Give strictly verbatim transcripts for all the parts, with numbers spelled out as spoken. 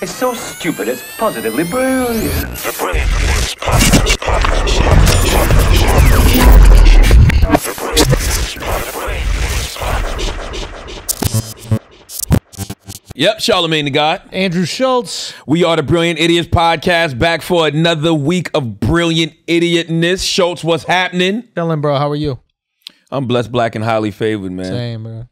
It's so stupid, it's positively brilliant. The Brilliant Idiots Podcast. The Brilliant Idiots Podcast. Yep, Charlamagne Tha God. Andrew Schulz. We are the Brilliant Idiots Podcast, back for another week of brilliant idiotness. Schulz, what's happening? Dylan, bro, how are you? I'm blessed, black, and highly favored, man. Same, man.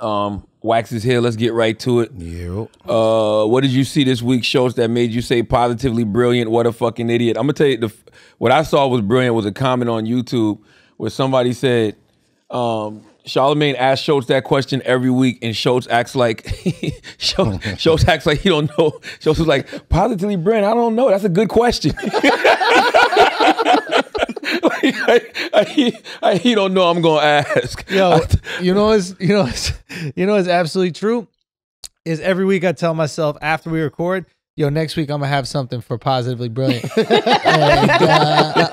Um, Wax is here. Let's get right to it. Yep. Uh, what did you see this week, Schulz, that made you say positively brilliant? What a fucking idiot! I'm gonna tell you, the what I saw was brilliant. Was a comment on YouTube where somebody said, um, Charlamagne asked Schulz that question every week, and Schulz acts like Schulz, Schulz acts like he don't know. Schulz was like, positively brilliant. I don't know. That's a good question. Like, I, I, I, he don't know I'm gonna ask. Yo, you know it's you know it's, you know it's absolutely true. Is every week I tell myself after we record, yo, next week I'm gonna have something for positively brilliant. and, uh,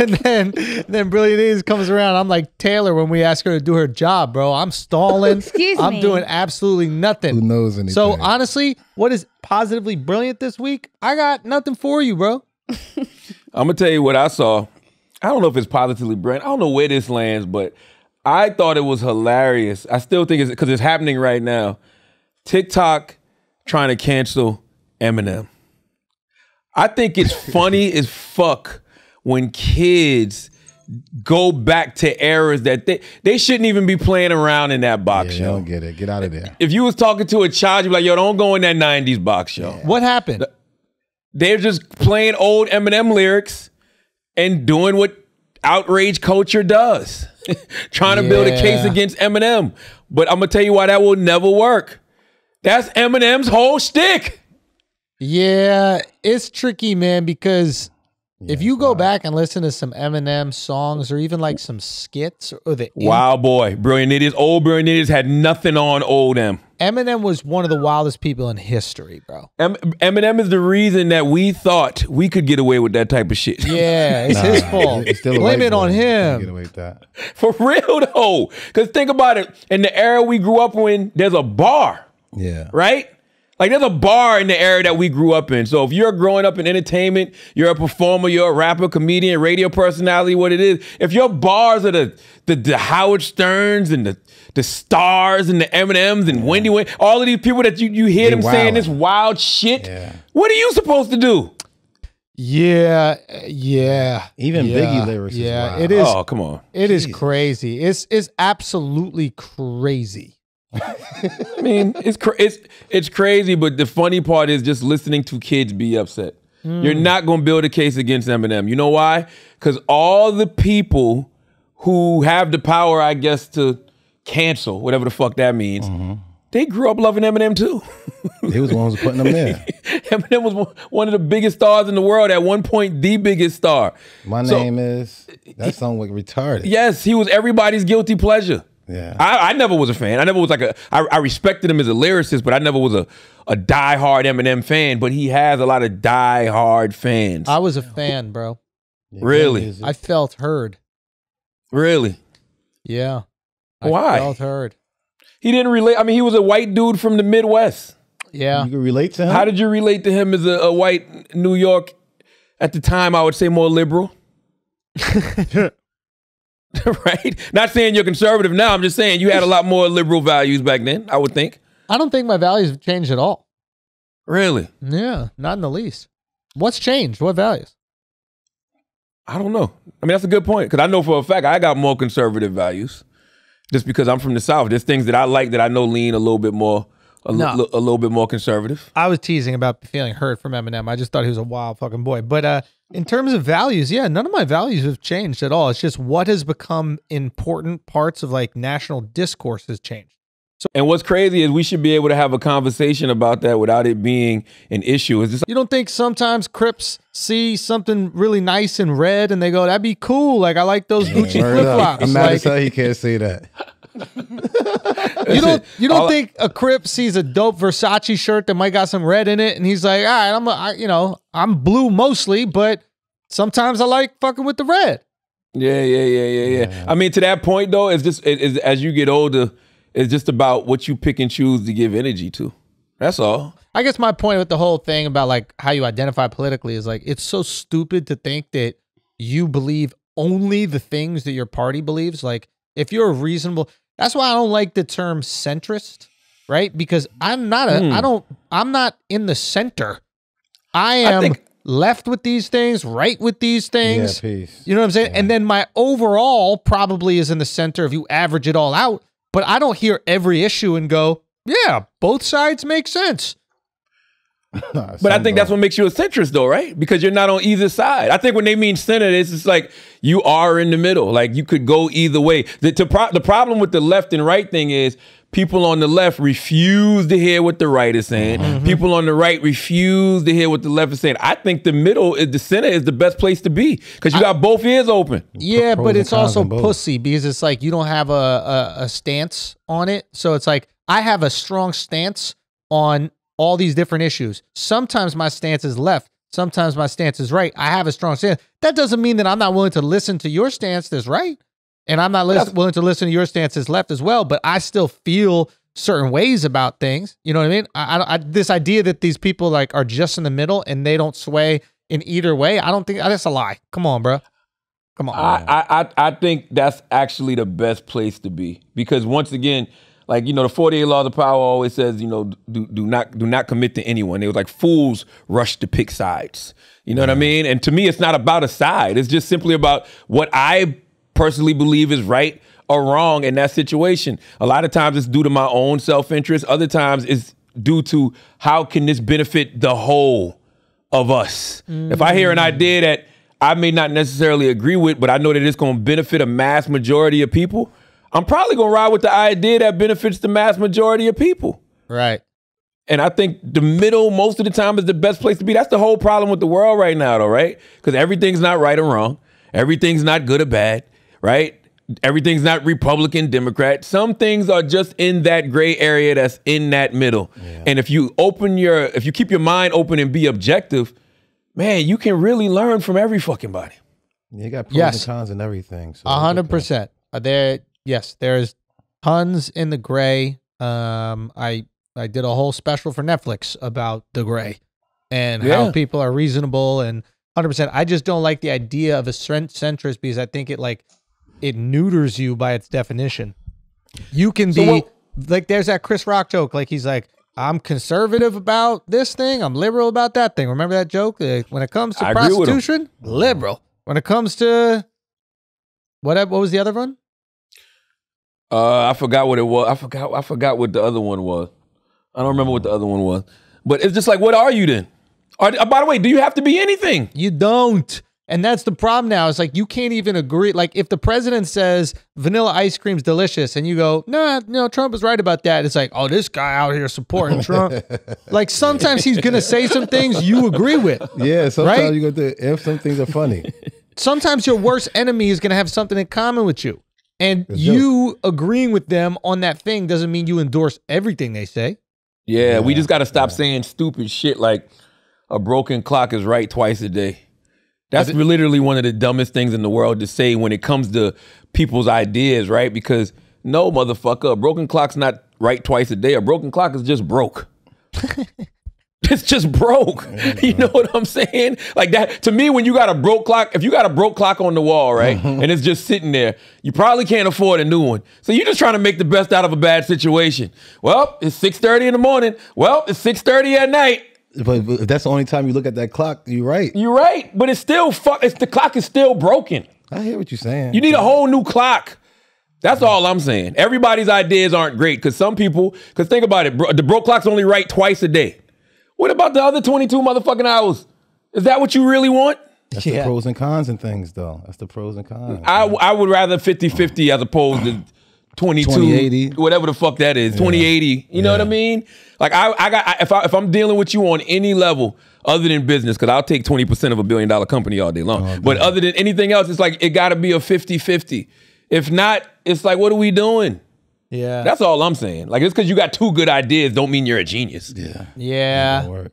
and then then Brilliant Idiots comes around. I'm like Taylor when we ask her to do her job, bro. I'm stalling. Excuse I'm me. I'm doing absolutely nothing. Who knows anything? So honestly, what is positively brilliant this week? I got nothing for you, bro. I'm gonna tell you what I saw. I don't know if it's positively brilliant. I don't know where this lands, but I thought it was hilarious. I still think it's because it's happening right now. TikTok trying to cancel Eminem. I think it's funny as fuck when kids go back to eras that they they shouldn't even be playing around in that box yeah, show. Don't get it. Get out of there. If you was talking to a child, you'd be like, yo, don't go in that nineties box show. Yeah. What happened? The, They're just playing old Eminem lyrics and doing what outrage culture does. Trying yeah. to build a case against Eminem. But I'm going to tell you why that will never work. That's Eminem's whole shtick. Yeah, it's tricky, man, because yeah, if you go wow. back and listen to some Eminem songs or even like some skits or the... Wow, boy. Brilliant Idiots. Old Brilliant Idiots had nothing on old M. Eminem was one of the wildest people in history, bro. M Eminem is the reason that we thought we could get away with that type of shit. Yeah, it's nah, his fault. It's still Blame it on him. Get away with that. For real, though. Because think about it. In the era we grew up in, there's a bar. Yeah. Right? Like, there's a bar in the era that we grew up in. So if you're growing up in entertainment, you're a performer, you're a rapper, comedian, radio personality, what it is, if your bars are the the, the Howard Sterns and the the Stars and the Eminems and yeah. Wendy Williams, all of these people that you, you hear they them wild. saying this wild shit, yeah. what are you supposed to do? Yeah, yeah. Even yeah, Biggie lyrics yeah, is wild. It is, oh, come on. It Jeez. is crazy. It's, it's absolutely crazy. I mean, it's cra it's it's crazy, but the funny part is just listening to kids be upset. Mm. You're not gonna build a case against Eminem. You know why? Because all the people who have the power, I guess, to cancel whatever the fuck that means, mm-hmm. they grew up loving Eminem too. They was the ones putting them there. Eminem was one of the biggest stars in the world at one point, the biggest star. My so, name is. That song was retarded. Yes, he was everybody's guilty pleasure. Yeah, I, I never was a fan. I never was like a. I, I respected him as a lyricist, but I never was a a diehard Eminem fan. But he has a lot of diehard fans. I was a fan, bro. Yeah, really, I felt heard. Really, yeah. I Why? Felt heard. He didn't relate. I mean, he was a white dude from the Midwest. Yeah, you could relate to him. How did you relate to him as a, a white New York at the time? I would say more liberal. Right? Not saying you're conservative now. I'm just saying you had a lot more liberal values back then, I would think. I don't think my values have changed at all. Really? Yeah, not in the least. What's changed? What values? I don't know. I mean, that's a good point, because I know for a fact I got more conservative values just because I'm from the South. There's things that I like that I know lean a little bit more, a, no. li a little bit more conservative. I was teasing about feeling hurt from Eminem. I just thought he was a wild fucking boy. But, uh, in terms of values, yeah, none of my values have changed at all. It's just what has become important parts of like national discourse has changed. So, and what's crazy is we should be able to have a conversation about that without it being an issue. Is this, you don't think sometimes Crips see something really nice and red and they go, that'd be cool. Like, I like those Gucci yeah, flip-flops. I'm mad as hell he can't say that. you don't you don't all think a Crip sees a dope Versace shirt that might got some red in it and he's like, all right, I'm a, I, you know, I'm blue mostly, but sometimes I like fucking with the red. Yeah, yeah, yeah, yeah, yeah. yeah. I mean, to that point though, it's just it, it's, as you get older, it's just about what you pick and choose to give energy to. That's all. I guess my point with the whole thing about like how you identify politically is like, it's so stupid to think that you believe only the things that your party believes. Like if you're a reasonable, that's why I don't like the term centrist, right? Because I'm not a, mm. I don't, I'm not in the center. I am I think, left with these things, right with these things. Yeah, peace. You know what I'm saying? Yeah. And then my overall probably is in the center if you average it all out, but I don't hear every issue and go, yeah, both sides make sense. No, but I think that's what makes you a centrist though, right? Because you're not on either side. I think when they mean center, it's just like you are in the middle. Like you could go either way. The, to pro the problem with the left and right thing is people on the left refuse to hear what the right is saying. Mm-hmm. People on the right refuse to hear what the left is saying. I think the middle, is the center is the best place to be because you got I, both ears open. Yeah, but it's also pussy because it's like you don't have a, a, a stance on it. So it's like I have a strong stance on all these different issues. Sometimes my stance is left. Sometimes my stance is right. I have a strong stance. That doesn't mean that I'm not willing to listen to your stance that's right. And I'm not listen, willing to listen to your stance that's left as well, but I still feel certain ways about things. You know what I mean? I, I, I, this idea that these people like are just in the middle and they don't sway in either way, I don't think, that's a lie. Come on, bro. Come on. I, I, I think that's actually the best place to be because once again, like, you know, the forty-eight Laws of Power always says, you know, do, do not do not commit to anyone. It was like fools rush to pick sides. You know mm. what I mean? And to me, it's not about a side. It's just simply about what I personally believe is right or wrong in that situation. A lot of times it's due to my own self-interest. Other times it's due to how can this benefit the whole of us? Mm. If I hear an idea that I may not necessarily agree with, but I know that it's going to benefit a mass majority of people, I'm probably going to ride with the idea that benefits the mass majority of people. Right. And I think the middle most of the time is the best place to be. That's the whole problem with the world right now, though, right? Because everything's not right or wrong. Everything's not good or bad, right? Everything's not Republican, Democrat. Some things are just in that gray area that's in that middle. Yeah. And if you open your, if you keep your mind open and be objective, man, you can really learn from every fucking body. You got pros yes. and cons and everything. A hundred percent. Are there... Yes, there's tons in the gray. Um, I I did a whole special for Netflix about the gray and yeah. how people are reasonable and one hundred percent. I just don't like the idea of a centrist because I think it like it neuters you by its definition. You can so be what, like there's that Chris Rock joke. Like he's like, I'm conservative about this thing. I'm liberal about that thing. Remember that joke? Like, when it comes to I prostitution, liberal. When it comes to what? What was the other one? Uh, I forgot what it was. I forgot. I forgot what the other one was. I don't remember what the other one was. But it's just like, what are you then? Are, by the way, do you have to be anything? You don't. And that's the problem now. It's like you can't even agree. Like if the president says vanilla ice cream's delicious, and you go, nah, no, Trump is right about that. It's like, oh, this guy out here supporting Trump. Like sometimes he's gonna say some things you agree with. Yeah, sometimes right? you go to if some things are funny. Sometimes your worst enemy is gonna have something in common with you. And you agreeing with them on that thing doesn't mean you endorse everything they say. Yeah, yeah. we just got to stop yeah. saying stupid shit like a broken clock is right twice a day. That's it, literally one of the dumbest things in the world to say when it comes to people's ideas, right? Because no, motherfucker, a broken clock's not right twice a day. A broken clock is just broke. It's just broke. You know what I'm saying? Like that, to me, when you got a broke clock, if you got a broke clock on the wall, right? And it's just sitting there, you probably can't afford a new one. So you're just trying to make the best out of a bad situation. Well, it's six thirty in the morning. Well, it's six thirty at night. But, but if that's the only time you look at that clock, you're right. You're right. But it's still, fuck, it's, the clock is still broken. I hear what you're saying. You need a whole new clock. That's all I'm saying. Everybody's ideas aren't great because some people, because think about it, bro, the broke clock's only right twice a day. What about the other twenty-two motherfucking hours? Is that what you really want? That's yeah. the pros and cons and things, though. That's the pros and cons. I, I would rather fifty fifty as opposed to twenty-two, whatever the fuck that is, yeah. twenty eighty. You yeah. know what I mean? Like, I, I got, I, if, I, if I'm dealing with you on any level other than business, because I'll take twenty percent of a billion dollar company all day long. Oh, but other than anything else, it's like, it got to be a fifty fifty. If not, it's like, what are we doing? Yeah. That's all I'm saying. Like, it's because you got two good ideas don't mean you're a genius. Yeah. Yeah.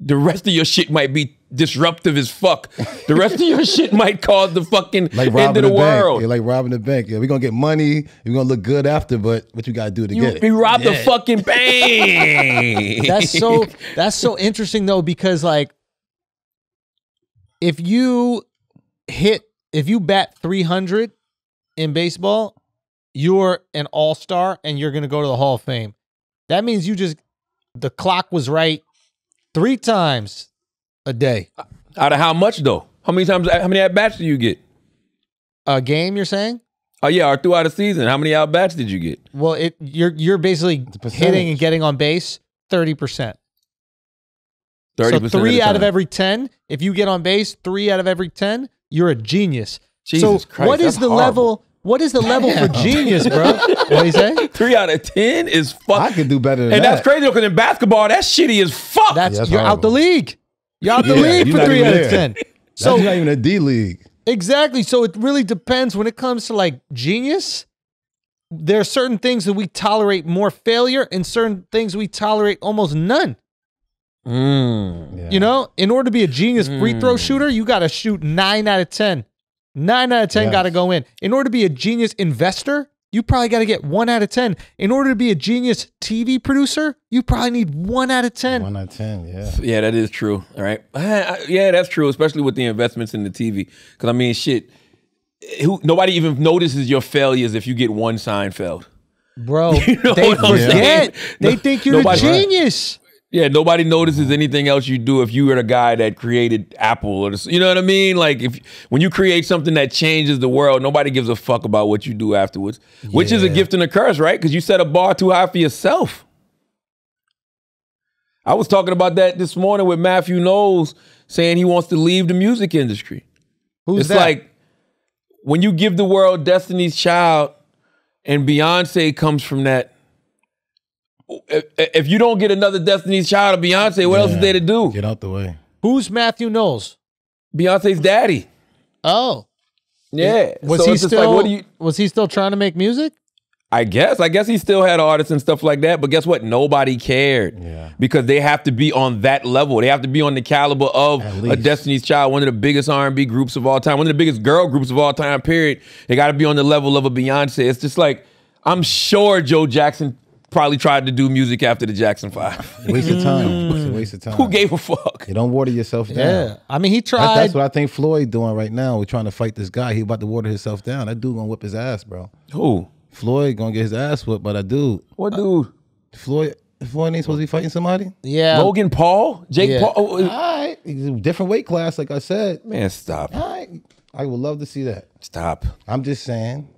The rest of your shit might be disruptive as fuck. The rest of your shit might cause the fucking like end of the, the world. You're like robbing the bank. Yeah, we're going to get money. You're going to look good after, but what you got to do to you, get it? You robbed yeah. the fucking bank. That's so, that's so interesting, though, because, like, if you hit, if you bat three hundred in baseball, you're an all-star and you're going to go to the Hall of Fame. That means you just, the clock was right three times a day. Out of how much, though? How many times, how many at-bats do you get? A game, you're saying? Oh, yeah, or throughout a season. How many at-bats did you get? Well, it you're you're basically hitting and getting on base thirty percent. thirty percent so three out of every ten. If you get on base three out of every ten, you're a genius. Jesus so Christ, what is the horrible. level... What is the level Damn. for genius, bro? What do you say? Three out of ten is fuck. I can do better than and that. And that's crazy, because in basketball, that's shitty as fuck. That's, yeah, that's you're horrible. out the league. You're out the yeah, league for three out there. of ten. So that's not even a D league. Exactly. So it really depends when it comes to like genius. There are certain things that we tolerate more failure, and certain things we tolerate almost none. Mm, yeah. You know, in order to be a genius mm. free throw shooter, you got to shoot nine out of ten. Nine out of ten yes. got to go in. In order to be a genius investor, you probably got to get one out of ten. In order to be a genius T V producer, you probably need one out of ten. One out of ten, yeah. Yeah, that is true, all right? Yeah, that's true, especially with the investments in the T V. Because, I mean, shit, who, nobody even notices your failures if you get one Seinfeld. Bro, you know they forget. Yeah. They no, think you're a genius. Right. Yeah, nobody notices anything else you do if you were the guy that created Apple. Or the, you know what I mean? Like, if when you create something that changes the world, nobody gives a fuck about what you do afterwards, yeah. which is a gift and a curse, right? Because you set a bar too high for yourself. I was talking about that this morning with Matthew Knowles, saying he wants to leave the music industry. Who's it's that? Like, when you give the world Destiny's Child and Beyonce comes from that, if you don't get another Destiny's Child or Beyonce, what yeah. else is there to do? Get out the way. Who's Matthew Knowles? Beyonce's daddy. Oh. Yeah. Was, so he still, like, what do you, was he still trying to make music? I guess. I guess he still had artists and stuff like that, but guess what? Nobody cared. Yeah. Because they have to be on that level. They have to be on the caliber of a Destiny's Child, one of the biggest R and B groups of all time, one of the biggest girl groups of all time, period. They got to be on the level of a Beyonce. It's just like, I'm sure Joe Jackson probably tried to do music after the Jackson Five. Waste of time. It's a waste of time. Who gave a fuck? You don't water yourself down. Yeah, I mean, he tried. That's, that's what I think Floyd doing right now. We're trying to fight this guy. He about to water himself down. That dude gonna whip his ass, bro. Who? Floyd gonna get his ass whipped by that dude. What dude? Uh, Floyd. Floyd ain't supposed to be fighting somebody. Yeah. Logan Paul. Jake yeah. Paul. Oh, all right. Different weight class, like I said. Man, stop. All right. I would love to see that. Stop. I'm just saying.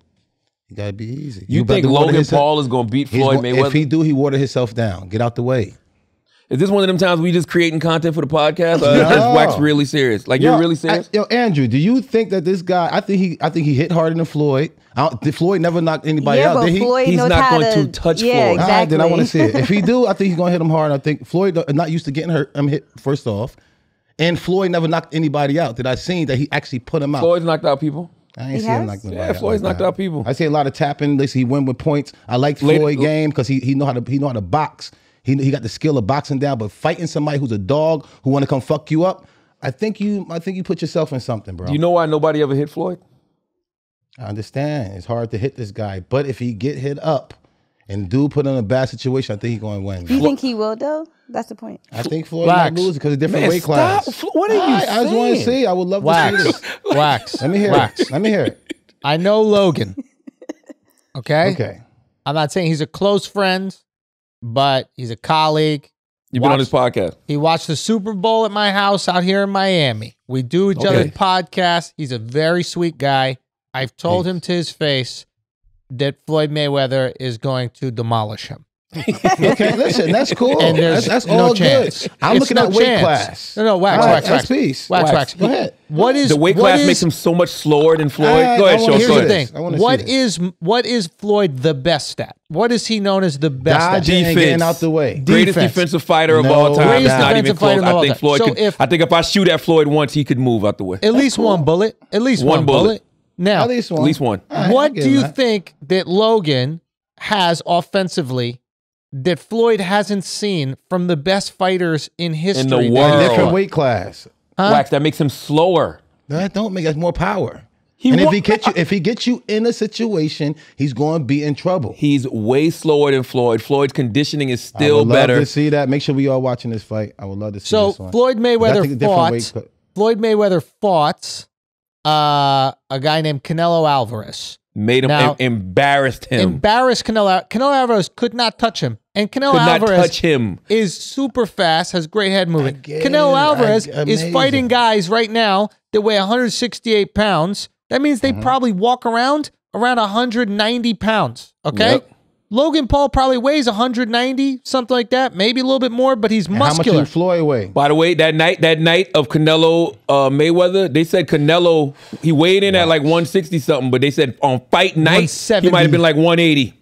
You gotta be easy. You, you think Logan Paul is gonna beat Floyd Mayweather? If he do, he water himself down. Get out the way. Is this one of them times we just creating content for the podcast? Or no. Just wax really serious. Like yo, you're really serious. I, yo, Andrew, do you think that this guy? I think he. I think he hit harder than Floyd. I did Floyd never knocked anybody yeah, out? Did he? Floyd he's knows not how going to, to touch yeah, Floyd. Exactly. All right, then I want to see it. If he do, I think he's gonna hit him hard. I think Floyd not used to getting hurt. I'm hit first off, and Floyd never knocked anybody out that I seen that he actually put him out. Floyd's knocked out people. I ain't see him knock nobody out. Yeah, Floyd's knocked out people. I see a lot of tapping. They see he win with points. I like Floyd game because he he know how to he know how to box. He he got the skill of boxing down, but fighting somebody who's a dog who want to come fuck you up, I think you I think you put yourself in something, bro. Do you know why nobody ever hit Floyd? I understand. It's hard to hit this guy, but if he get hit up and dude put in a bad situation, I think he's going to win. Do you think he will though? That's the point. I think Floyd might lose because of different Man, weight stop. class. What are you I, saying? I just want to see. I would love Wax. to see this. Wax. Let me hear Wax. it. Let me hear it. I know Logan. Okay? Okay. I'm not saying he's a close friend, but he's a colleague. You've watched, been on his podcast. He watched the Super Bowl at my house out here in Miami. We do each okay. other's podcasts. He's a very sweet guy. I've told Thanks. him to his face that Floyd Mayweather is going to demolish him. Okay, listen, that's cool. And that's that's no all chance. good. I'm it's looking no at weight chance. class. No, no, wax, right, wax, wax, peace. wax, wax. wax. Go ahead. What is the weight what class is, makes him so much slower than Floyd? I, Go ahead, show us. Here's the thing. What is what is Floyd the best at? What is he known as the best at? Defense, getting out the way. Greatest defense. defensive fighter of no, all time. It's not even close. I think Floyd. So could, if, I think if I shoot at Floyd once, he could move out the way. At least cool. one bullet. At least one, one bullet. bullet. Now, at least one. At least one. What do you think that Logan has offensively that Floyd hasn't seen from the best fighters in history in the world? In a different weight class. huh? Wax. That makes him slower. That don't make us more power. He and if he gets you, if he gets you in a situation, he's going to be in trouble. He's way slower than Floyd. Floyd's conditioning is still better. I would love to see that. Make sure we all watching this fight. I would love to see so this one. So Floyd Mayweather fought. Way, but... Floyd Mayweather fought uh, a guy named Canelo Alvarez. Made him now, em embarrassed him. Embarrassed Canelo. Canelo Alvarez could not touch him, and Canelo could Alvarez not touch him. Is super fast, has great head movement. Again, Canelo Alvarez I, is fighting guys right now that weigh one hundred sixty-eight pounds. That means they mm-hmm. probably walk around around one hundred ninety pounds, okay? Yep. Logan Paul probably weighs one hundred ninety, something like that, maybe a little bit more, but he's and muscular. How much did Floyd weigh? By the way, that night that night of Canelo uh, Mayweather, they said Canelo, he weighed in wow. at like one sixty something, but they said on fight night, he might have been like one eighty.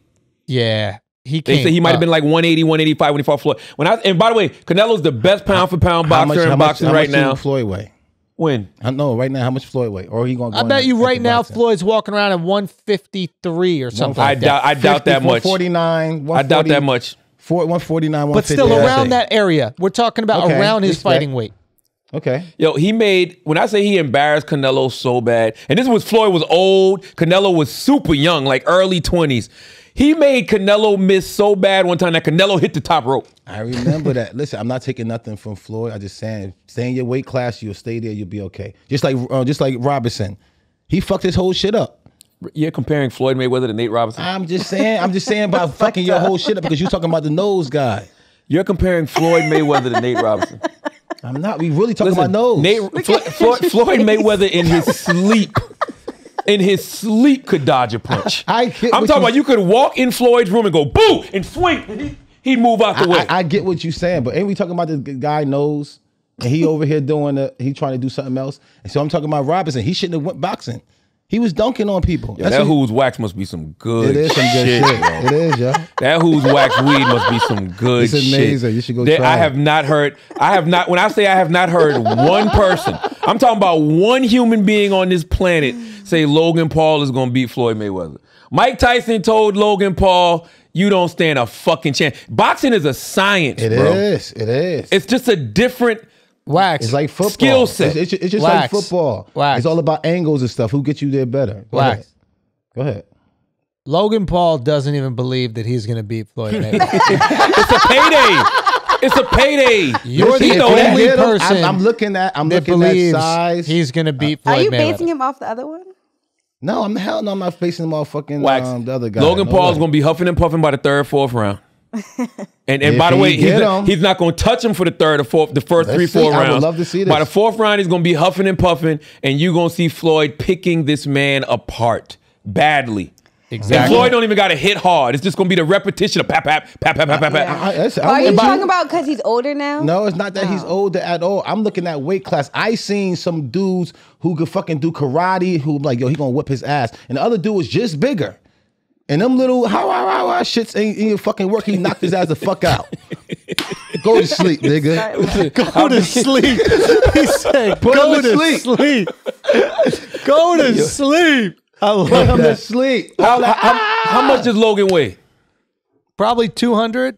Yeah. He came, they said he might have uh, been like one eighty, one eighty-five when he fought Floyd. When I, and by the way, Canelo's the best pound for pound boxer much, in how boxing how much, right how much now. Floyd weigh? When? I know right now how much Floyd weigh, or are he gonna? Go I bet you right now boxing? Floyd's walking around at one fifty three or something. I like doubt. That. I doubt that much. one forty-nine. I doubt that much. one forty-nine. But still around that area. We're talking about okay, around his respect. Fighting weight. Okay. Yo, he made. When I say he embarrassed Canelo so bad, and this was Floyd was old. Canelo was super young, like early twenties. He made Canelo miss so bad one time that Canelo hit the top rope. I remember that. Listen, I'm not taking nothing from Floyd. I just saying, stay in your weight class. You'll stay there. You'll be okay. Just like, uh, just like Robinson, he fucked his whole shit up. You're comparing Floyd Mayweather to Nate Robinson. I'm just saying. I'm just saying about fucking your whole shit up because you're talking about the nose guy. You're comparing Floyd Mayweather to Nate Robinson. I'm not. We really talking Listen, about nose. Nate, Flo Flo face. Floyd Mayweather in his sleep. In his sleep could dodge a punch. I, I I'm talking you, about you could walk in Floyd's room and go boo and swing. And he, he'd move out the I, way. I, I get what you're saying, but ain't we talking about the guy knows and he over here doing the, he trying to do something else. And so I'm talking about Robinson. He shouldn't have went boxing. He was dunking on people. Yo, That's that he, who's wax must be some good shit. It is some good shit. shit it is, yo. That who's wax weed must be some good shit. It's amazing. Shit. You should go there, try I it. have not heard, I have not, when I say I have not heard one person, I'm talking about one human being on this planet say Logan Paul is going to beat Floyd Mayweather. Mike Tyson told Logan Paul, you don't stand a fucking chance. Boxing is a science, it bro. It is. It is. It's just a different... Wax. It's like football. Skill set. It's, it's, it's just Wax. like football. Wax. It's all about angles and stuff. Who gets you there better? Go Wax. Ahead. Go ahead. Logan Paul doesn't even believe that he's going to beat Floyd Mayweather. It's a payday. It's a payday. You're the only person. I'm, I'm looking at. I'm looking at size. He's going to beat Floyd Mayweather. Are you basing him off the other one? No, I'm hell no. I'm not facing him off fucking Wax. Um, the other guy. Logan no Paul's going to be huffing and puffing by the third, fourth round. and and if by the way, he's not, he's not going to touch him for the third or fourth, the first Let's three, four see. rounds. I would love to see this. By the fourth round, he's going to be huffing and puffing, and you're going to see Floyd picking this man apart badly. Exactly. And Floyd don't even got to hit hard. It's just going to be the repetition of pap, pap, pap, pap, pap, pap, pap. I, I, I, I, Are you talking about because he's older now? No, it's not that oh. he's older at all. I'm looking at weight class. I seen some dudes who could fucking do karate who like, yo, he going to whip his ass. And the other dude was just bigger. And them little how how how, how shits ain't even fucking work. He knocked his ass the fuck out. Go to sleep, nigga. Go to sleep. He said, Put "Go to sleep. sleep. Go to sleep." I love Put him that. to sleep. How, how, how, how much does Logan weigh? Probably two hundred.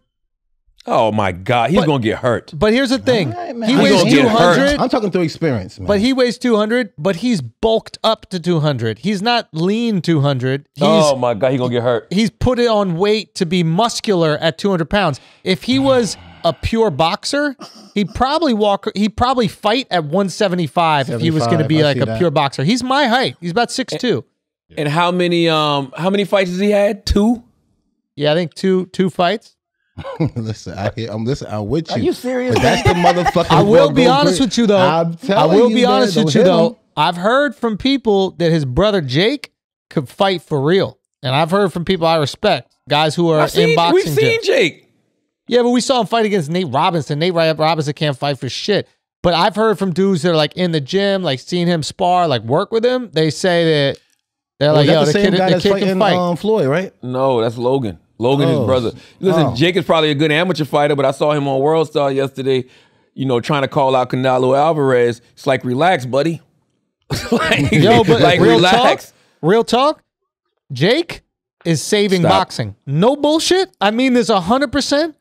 Oh my God, he's but, gonna get hurt. But here's the thing: right, he I'm weighs two hundred. I'm talking through experience, man. But he weighs two hundred. But he's bulked up to two hundred. He's not lean two hundred. Oh my God, he's gonna get hurt. He's put it on weight to be muscular at two hundred pounds. If he was a pure boxer, he'd probably walk. He'd probably fight at one seventy five if he was gonna be I like a that. pure boxer. He's my height. He's about six and, two. And how many um how many fights has he had? Two. Yeah, I think two two fights. listen, I hear, I'm listen. I'm with you. Are you serious? But that's the motherfucking. I will be honest with you though. I'm telling you, I will be honest with you though. I've heard from people that his brother Jake could fight for real, and I've heard from people I respect, guys who are in boxing. We've seen Jake. Yeah, but we saw him fight against Nate Robinson. Nate Robinson can't fight for shit. But I've heard from dudes that are like in the gym, like seeing him spar, like work with him. They say that they're like, yo, the kid can fight. Um, Floyd, right? No, that's Logan. Logan, oh, his brother. Listen, oh. Jake is probably a good amateur fighter, but I saw him on World Star yesterday, you know, trying to call out Canelo Alvarez. It's like, relax, buddy. like, Yo, but like, real relax. Talk, real talk, Jake is saving Stop. boxing. No bullshit. I mean this one hundred percent.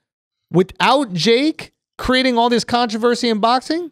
Without Jake creating all this controversy in boxing,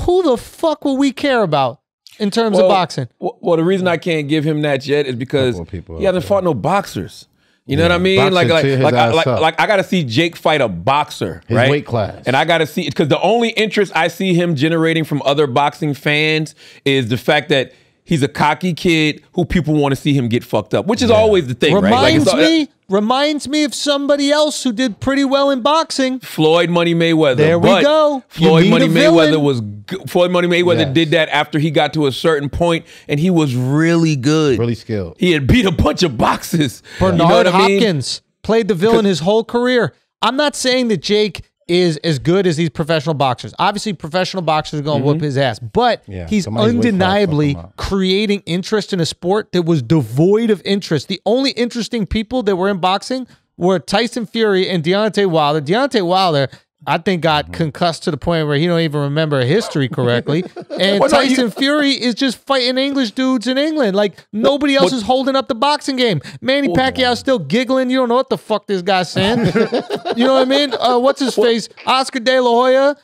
who the fuck will we care about in terms well, of boxing? Well, well, the reason I can't give him that yet is because he hasn't fought no boxers. You know yeah, what I mean? Like, like, like, I, like, like, I got to see Jake fight a boxer, his right? weight class, and I got to see because the only interest I see him generating from other boxing fans is the fact that he's a cocky kid who people want to see him get fucked up, which is yeah. always the thing. Reminds right? Like, me, reminds me of somebody else who did pretty well in boxing, Floyd Money Mayweather. There we but go. Floyd Money Mayweather was good. Floyd Money Mayweather yes. did that after he got to a certain point, and he was really good, really skilled. He had beat a bunch of boxes. Bernard you know what Hopkins I mean? Played the villain his whole career. I'm not saying that Jake is as good as these professional boxers. Obviously, professional boxers are going to mm-hmm. whoop his ass, but yeah, he's undeniably creating interest in a sport that was devoid of interest. The only interesting people that were in boxing were Tyson Fury and Deontay Wilder. Deontay Wilder, I think, got mm-hmm. concussed to the point where he don't even remember history correctly. And well, Tyson no, you... Fury is just fighting English dudes in England. Like, nobody else what, what... is holding up the boxing game. Manny what... Pacquiao's still giggling. You don't know what the fuck this guy's saying. You know what I mean? Uh, what's his what... face? Oscar De La Hoya.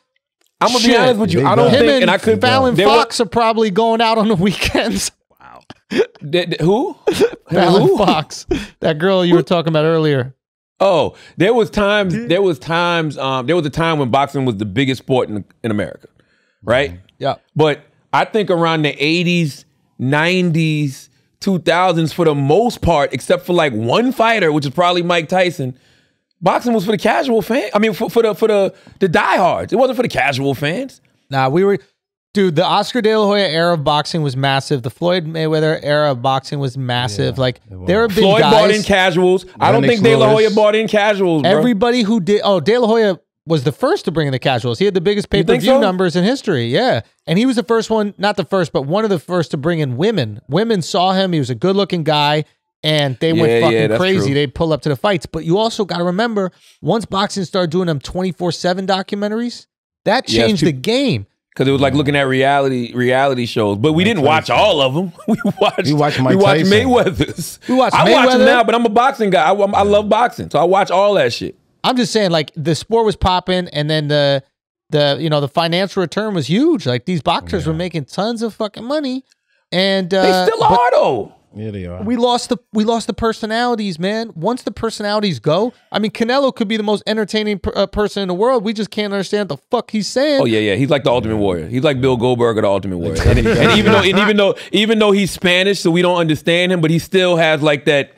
I'm going to be honest with you. They I don't him think... Him and, and I could, Fallon Fox were... are probably going out on the weekends. Wow. The, the, who? Fallon who? Fox. That girl you who? were talking about earlier. Oh, there was times, there was times, um, there was a time when boxing was the biggest sport in, in America, right? Yeah. But I think around the eighties, nineties, two thousands, for the most part, except for like one fighter, which is probably Mike Tyson, boxing was for the casual fan. I mean, for, for the for the, the diehards. It wasn't for the casual fans. Nah, we were, dude, the Oscar De La Hoya era of boxing was massive. The Floyd Mayweather era of boxing was massive. Yeah, like, there have been Floyd guys. Floyd bought in casuals. Lennox I don't think Lewis. De La Hoya bought in casuals, bro. Everybody who did, oh, De La Hoya was the first to bring in the casuals. He had the biggest pay-per-view so? numbers in history, yeah. And he was the first one, not the first, but one of the first to bring in women. Women saw him. He was a good-looking guy. And they went yeah, fucking yeah, crazy. True. They pull up to the fights. But you also got to remember, once boxing started doing them twenty-four seven documentaries, that changed yeah, the game. Because it was like looking at reality reality shows. But we Mike didn't watch Tyson. all of them. We watched, we watched, Mike we watched Mayweather's. We watched I Mayweather. watch them now, but I'm a boxing guy. I, I love boxing, so I watch all that shit. I'm just saying, like, the sport was popping, and then the, the you know, the financial return was huge. Like, these boxers yeah. were making tons of fucking money. And, uh, they still are, though. Yeah, they are. We lost the we lost the personalities, man. Once the personalities go, I mean, Canelo could be the most entertaining per, uh, person in the world. We just can't understand what the fuck he's saying. Oh yeah, yeah. He's like the Ultimate Warrior. He's like Bill Goldberg or the Ultimate Warrior. And, and even though, and even though, even though he's Spanish, so we don't understand him, but he still has like that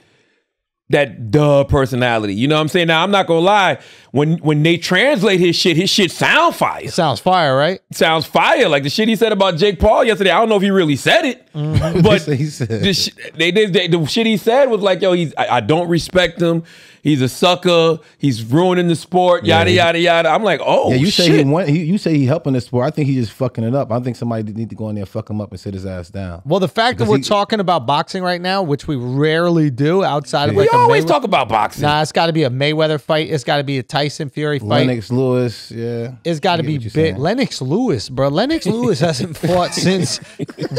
that duh personality. You know what I'm saying? Now I'm not gonna lie. When when they translate his shit, his shit sound fire. Sounds fire, right? Sounds fire. Like the shit he said about Jake Paul yesterday. I don't know if he really said it, mm-hmm. but he said. The, sh they, they, they, the shit he said was like, yo, he's I, I don't respect him. He's a sucker. He's ruining the sport. Yada yeah, yada yada. I'm like, oh, yeah, you shit. say he want, he, you say he helping the sport. I think he's just fucking it up. I think somebody need to go in there, fuck him up, and sit his ass down. Well, the fact because that we're he, talking about boxing right now, which we rarely do outside yeah. of like we always Mayweather. talk about boxing. Nah, it's got to be a Mayweather fight. It's got to be a Tyson Fury fight. Lennox Lewis, yeah. It's got to be big. Lennox Lewis, bro. Lennox Lewis hasn't fought since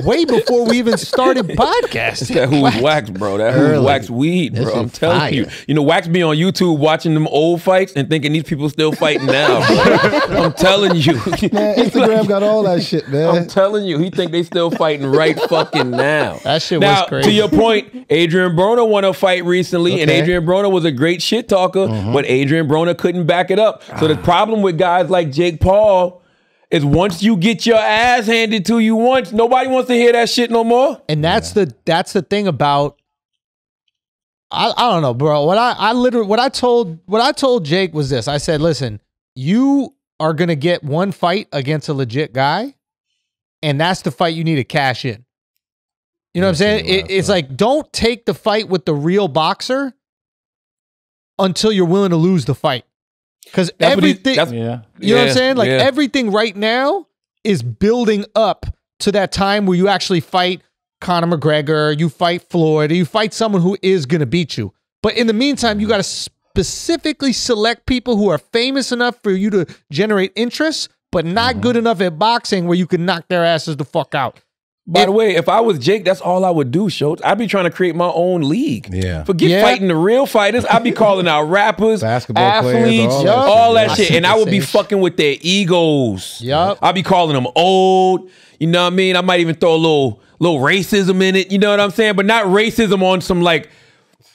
way before we even started podcasting. That who's wax. wax, bro. That who's wax weed, bro. That's I'm telling fire. you. You know, wax be on YouTube watching them old fights and thinking these people still fighting now, bro. I'm telling you. Man, Instagram like, got all that shit, man. I'm telling you. He think they still fighting right fucking now. That shit now, was crazy. To your point, Adrien Broner won a fight recently, okay. and Adrien Broner was a great shit talker, mm-hmm. but Adrien Broner couldn't back it up. So the problem with guys like Jake Paul is once you get your ass handed to you once, nobody wants to hear that shit no more. And that's yeah. the that's the thing about I, I don't know, bro. What I, I literally what I told what I told Jake was this. I said, listen, you are gonna get one fight against a legit guy, and that's the fight you need to cash in. You know what I'm saying? It, it's like, don't take the fight with the real boxer until you're willing to lose the fight. Because everything, he, yeah. you know yeah, what I'm saying? Like yeah. everything right now is building up to that time where you actually fight Conor McGregor, you fight Floyd, or you fight someone who is going to beat you. But in the meantime, you got to specifically select people who are famous enough for you to generate interest, but not mm-hmm. good enough at boxing where you can knock their asses the fuck out. By if, the way, if I was Jake, that's all I would do, Schulz. I'd be trying to create my own league. Yeah. Forget yeah. fighting the real fighters. I'd be calling out rappers, basketball athletes, players, all, yep. all that I shit. And I would be fucking with their egos. Yep. I'd be calling them old. You know what I mean? I might even throw a little, little racism in it. You know what I'm saying? But not racism on some like,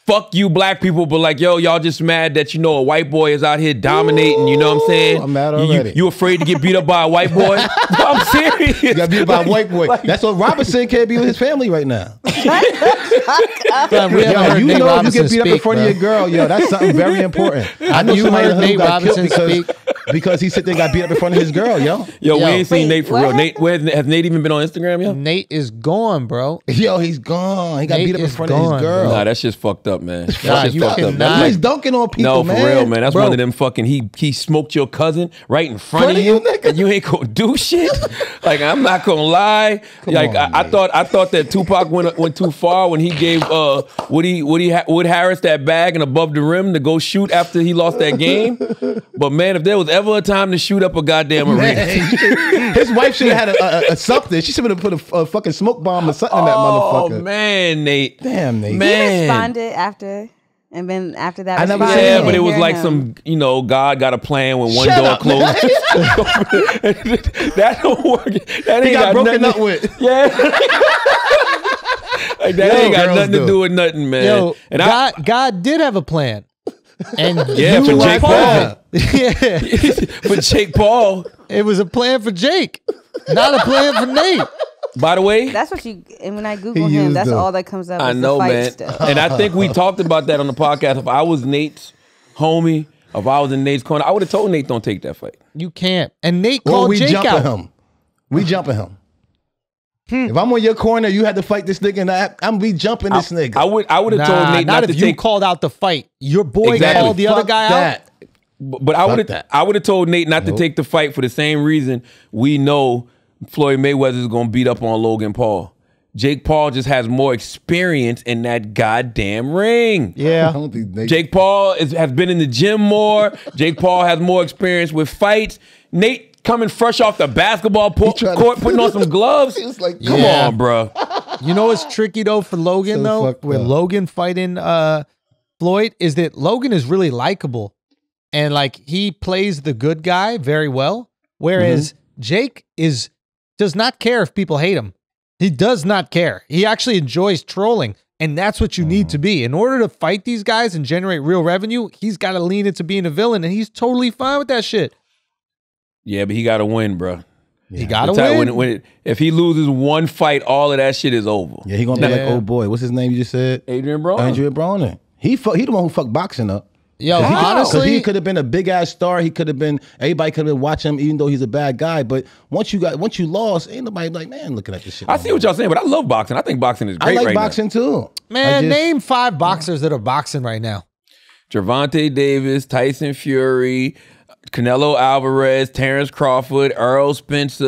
fuck you black people, but like, yo, y'all just mad that, you know, a white boy is out here dominating. Ooh, you know what I'm saying? I'm mad already. You, you afraid to get beat up by a white boy? No, I'm serious. You got beat up like, by a white boy. Like, that's what Robinson can't be with his family right now. Son, we yo, you Nate know Robinson if you get beat speak, up in front bro. of your girl, yo, that's something very important. I know you heard Nate Robinson speak. Because he said they got beat up in front of his girl, yo. Yo, yo we ain't seen wait, Nate for what? real. Nate, where, has Nate even been on Instagram, yo? Nate is gone, bro. Yo, he's gone. He got Nate beat up in front gone, of his girl. Bro. Nah, that shit's fucked up, man. That nah, shit's fucked up, man. He's dunking on people, no, man. No, for real, man. That's bro. one of them fucking, he he smoked your cousin right in front what of you, nigga? And you ain't gonna do shit? Like, I'm not gonna lie. Come like, on, I, I thought I thought that Tupac went went too far when he gave uh Woody, Woody, Wood Harris that bag and above the rim to go shoot after he lost that game. But, man, if there was ever a time to shoot up a goddamn arena. His wife should have had a, a, a something. She should have put a, a fucking smoke bomb or something in oh, that motherfucker. Oh, man, Nate. Damn, Nate. Man. He responded after, and then after that. I never yeah, but it was like him. some, you know, God got a plan when one Shut door up, closes. That don't work. That ain't he got, got broken nothing. up with. Yeah. Like, that Yo, ain't got nothing do. to do with nothing, man. Yo, and God, I, God did have a plan. And yeah, for Jake Paul. Yeah, for Jake Paul, it was a plan for Jake, not a plan for Nate. By the way, that's what you. And when I Google him, that's them. all that comes up. I know, man. Stuff. And I think we talked about that on the podcast. If I was Nate's homie, if I was in Nate's corner, I would have told Nate, "Don't take that fight. You can't." And Nate called well, we Jake out. Him. We jumping him. Hmm. If I'm on your corner, you had to fight this nigga, and I, I'm be jumping this I, nigga. I would, I would have nah, told Nate not, not if to you take... called out the fight. Your boy exactly. called the Fuck other guy that. out. But, but I would have, I would have told Nate not nope. to take the fight for the same reason we know Floyd Mayweather is gonna beat up on Logan Paul. Jake Paul just has more experience in that goddamn ring. Yeah, Jake Paul is, has been in the gym more. Jake Paul has more experience with fights. Nate. Coming fresh off the basketball court, putting on some gloves. It's like, come yeah. on, bro. You know what's tricky though for Logan so though, with up. Logan fighting uh, Floyd, is that Logan is really likable, and like he plays the good guy very well. Whereas mm-hmm. Jake is does not care if people hate him. He does not care. He actually enjoys trolling, and that's what you mm-hmm. need to be in order to fight these guys and generate real revenue. He's got to lean into being a villain, and he's totally fine with that shit. Yeah, but he got to win, bro. Yeah. He got to win. When, when it, if he loses one fight, all of that shit is over. Yeah, he gonna be yeah. like, oh boy, what's his name? You just said Adrien Broner. Adrien Broner. He fuck, he the one who fucked boxing up. Yo, he, honestly, he could have been a big ass star. He could have been. Everybody could have been watching him, even though he's a bad guy. But once you got, once you lost, ain't nobody like, man, looking at this shit. I see what y'all saying, but I love boxing. I think boxing is great. I like right boxing now. too. Man, just, name five boxers that are boxing right now. Gervonta Davis, Tyson Fury, Canelo Alvarez, Terrence Crawford, Errol Spence,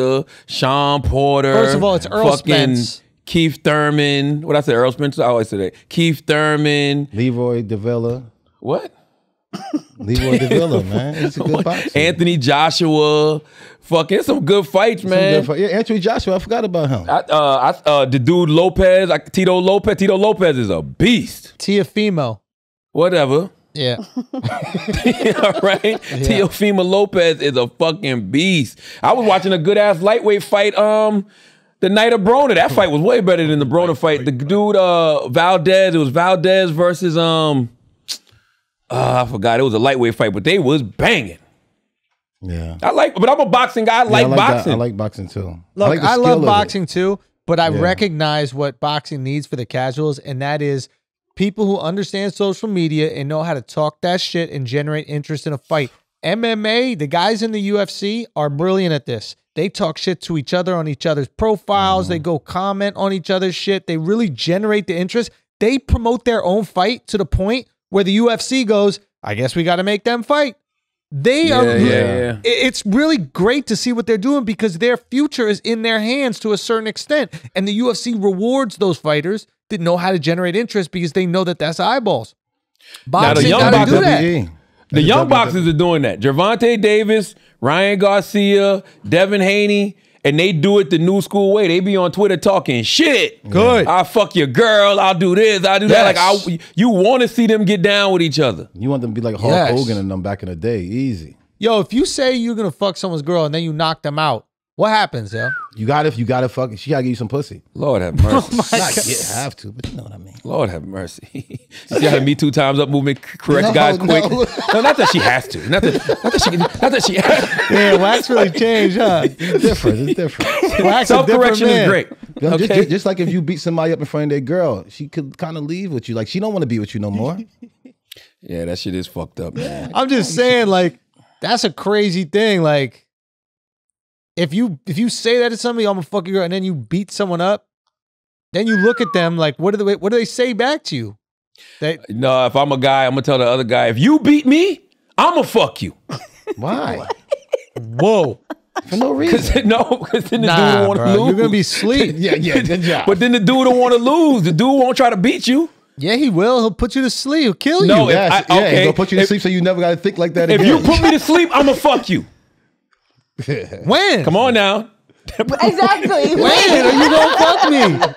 Sean Porter. First of all, it's Errol Spence. Keith Thurman. What I said, Errol Spence? I always say that. Keith Thurman. Leroy Davila. What? Leroy Davila, man. It's a good boxer. Anthony Joshua. Fucking some good fights, man. Good fight. Yeah, Anthony Joshua. I forgot about him. I, uh, I, uh, the dude Lopez. Like Tito Lopez. Tito Lopez is a beast. Teofimo. Whatever. Yeah. All right. Yeah. Teofimo Lopez is a fucking beast. I was watching a good ass lightweight fight um the night of Broner. That fight was way better than the Broner fight. The dude uh Valdez, it was Valdez versus um uh, I forgot. It was a lightweight fight, but they was banging. Yeah. I like but I'm a boxing guy. I yeah, like, I like boxing. That. I like boxing too. Look, I, like I love boxing too, but I yeah. recognize what boxing needs for the casuals, and that is people who understand social media and know how to talk that shit and generate interest in a fight. M M A, the guys in the U F C are brilliant at this. They talk shit to each other on each other's profiles. Mm-hmm. They go comment on each other's shit. They really generate the interest. They promote their own fight to the point where the U F C goes, I guess we got to make them fight. They yeah, are. Yeah, yeah. It's really great to see what they're doing because their future is in their hands to a certain extent. And the U F C rewards those fighters that know how to generate interest because they know that that's eyeballs. Boxing, now the young boxers, do that. The, the young boxers are doing that. Gervonta Davis, Ryan Garcia, Devin Haney, and they do it the new school way. They be on Twitter talking shit. Good. I fuck your girl. I'll do this. I'll do yes. that. Like I, you want to see them get down with each other. You want them to be like Hulk yes. Hogan and them back in the day. Easy. Yo, if you say you're gonna fuck someone's girl and then you knock them out, what happens, yo? You got if you got to fuck. She gotta give you some pussy. Lord have mercy. Oh my Not God. You have to, but you know what I mean. Lord have mercy. She had me two times up movement. Correct no, guys, no. quick. No, not that she has to. Not that. Not that she. Not that she. Has to. Yeah, wax really changed, huh? It's different. It's different. Wax self correction is great. Okay. Just, just, just like if you beat somebody up in front of their girl, she could kind of leave with you. Like she don't want to be with you no more. Yeah, that shit is fucked up, man. I'm just saying, like. That's a crazy thing. Like, if you if you say that to somebody, I'm a fucking girl, and then you beat someone up, then you look at them like, what do they what do they say back to you? They, no, if I'm a guy, I'm gonna tell the other guy, if you beat me, I'm gonna fuck you. Why? Whoa. For no reason. No, because then the nah, dude want to lose. You're gonna be asleep. yeah, yeah, good job. But then the dude don't want to lose. The dude won't try to beat you. Yeah, he will. He'll put you to sleep. He'll kill you. No, if yes, I, okay. yeah, he'll put you to if, sleep so you never got to think like that if again. If you put me to sleep, I'm going to fuck you. When? Come on now. Exactly. When are you going to fuck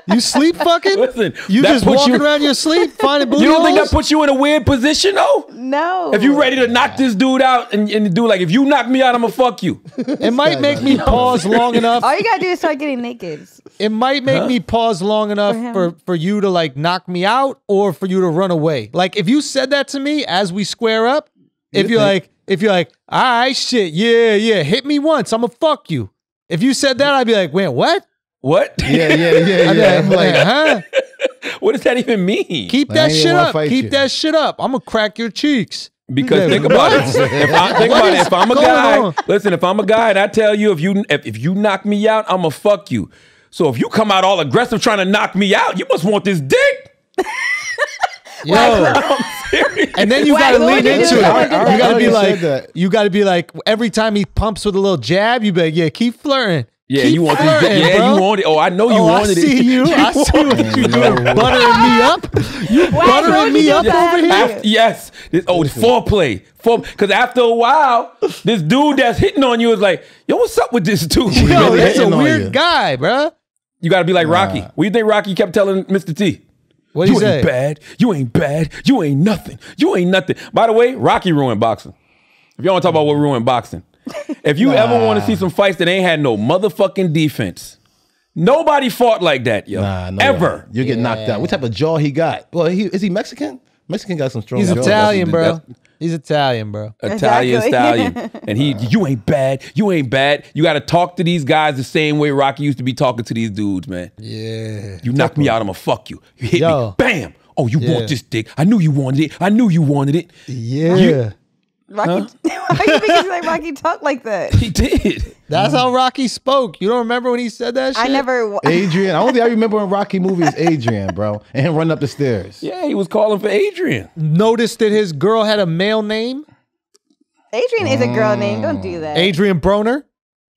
me? You sleep fucking? Listen, you just walking you, around your sleep, finding booty You don't holes? Think that puts you in a weird position, though? No. If you're ready to knock this dude out and, and do like, if you knock me out, I'm going to fuck you. It might make me pause long enough. All you got to do is start getting naked. It might make huh? me pause long enough for, for, for you to like knock me out or for you to run away. Like if you said that to me as we square up, if you're like, if you're like, all right, shit, yeah, yeah, hit me once, I'm going to fuck you. If you said that, I'd be like, wait, what? What? Yeah, yeah, yeah, yeah. I'm like, huh? What does that even mean? Keep that shit up. Keep that shit up. I'm going to crack your cheeks. Because think about it. If I think about it, if I'm a guy, listen, if I'm a guy and I tell you if you if, if you knock me out, I'm going to fuck you. So if you come out all aggressive trying to knock me out, you must want this dick. Yo. And then you Why, gotta lean into do? It. Right, you right, gotta be like, you gotta be like, every time he pumps with a little jab, you be like, yeah, keep flirting. Yeah, keep you want this? Yeah, bro. You want it. Oh, I know you oh, wanted it. I see it. You. you. I see what you do. Buttering me up. You Why, buttering me you up that? Over here. After, yes. This, oh, this foreplay. Because after a while, this dude that's hitting on you is like, yo, what's up with this dude? Yo, really that's a weird guy, bro. You gotta be like Rocky. What do you think Rocky kept telling Mister T? What you ain't bad. You ain't bad. You ain't nothing. You ain't nothing. By the way, Rocky ruined boxing. If y'all want to talk about what ruined boxing, if you nah. ever want to see some fights that ain't had no motherfucking defense, nobody fought like that, yo. Nah, no ever. You get yeah. knocked out. What type of jaw he got? Well, he, is he Mexican? Mexican got some strong. He's jaw. Italian, bro. He's Italian, bro. Italian exactly. stallion. And he, you ain't bad. You ain't bad. You got to talk to these guys the same way Rocky used to be talking to these dudes, man. Yeah. You knock me out, I'm going to fuck you. You hit Yo. me. Bam. Oh, you yeah. want this dick. I knew you wanted it. I knew you wanted it. Yeah. You, Rocky, huh? Why do you think it's like Rocky talked like that? He did. That's how Rocky spoke. You don't remember when he said that shit? I never. Adrien. I only thing I remember in Rocky movie is Adrien, bro. And him running up the stairs. Yeah, he was calling for Adrien. Noticed that his girl had a male name? Adrien mm. is a girl name. Don't do that. Adrien Broner?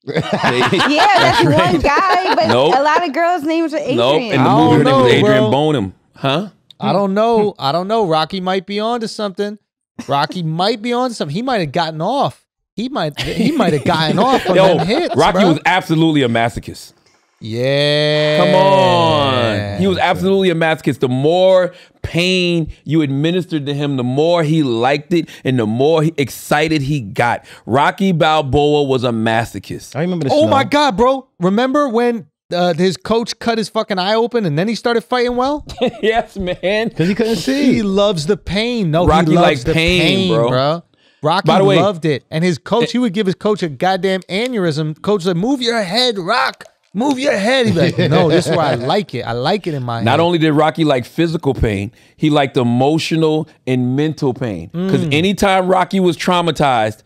Yeah, that's one guy, but nope. a lot of girls' names are Adrien. Nope, in the movie her name was Adrien Bonham. Huh? I don't know. I don't know. Rocky might be on to something. Rocky might be on something. He might have gotten off. He might he might have gotten off from Yo, them hits. Rocky bro. was absolutely a masochist. Yeah. Come on. He was absolutely a masochist. The more pain you administered to him, the more he liked it and the more he, excited he got. Rocky Balboa was a masochist. I remember this. Oh snow. my God, bro. Remember when Uh, his coach cut his fucking eye open and then he started fighting well? Yes, man. Because he couldn't see. He loves the pain. No, Rocky he loves like the pain, pain bro. bro. Rocky By the way, loved it. And his coach, he would give his coach a goddamn aneurysm. Coach said, move your head, Rock. Move your head. He's like, no, this is where I like it. I like it in my head. Not only did Rocky like physical pain, he liked emotional and mental pain. Because mm. anytime Rocky was traumatized,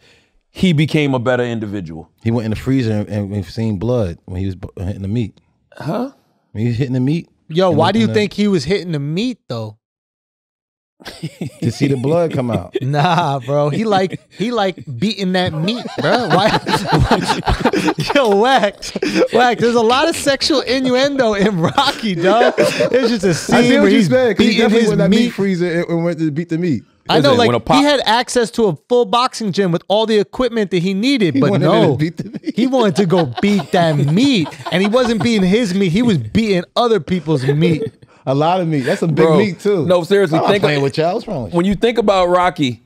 he became a better individual. He went in the freezer and, and, and seen blood when he was hitting the meat. Huh? When he was hitting the meat. Yo, why do you the... think he was hitting the meat, though? To see the blood come out. Nah, bro. He like he like beating that meat, bro. Why? Yo, Wax. Wax, there's a lot of sexual innuendo in Rocky, dog. It's just a scene I see what where you he's said, beating he definitely his went meat. Meat freezer and went to beat the meat. I know, like, he had access to a full boxing gym with all the equipment that he needed, he but no, he wanted to go beat that meat, and he wasn't beating his meat. He was beating other people's meat. A lot of meat. That's a big Bro, meat, too. No, seriously. I'm think playing of, with y'all. What's wrong with you? When you think about Rocky,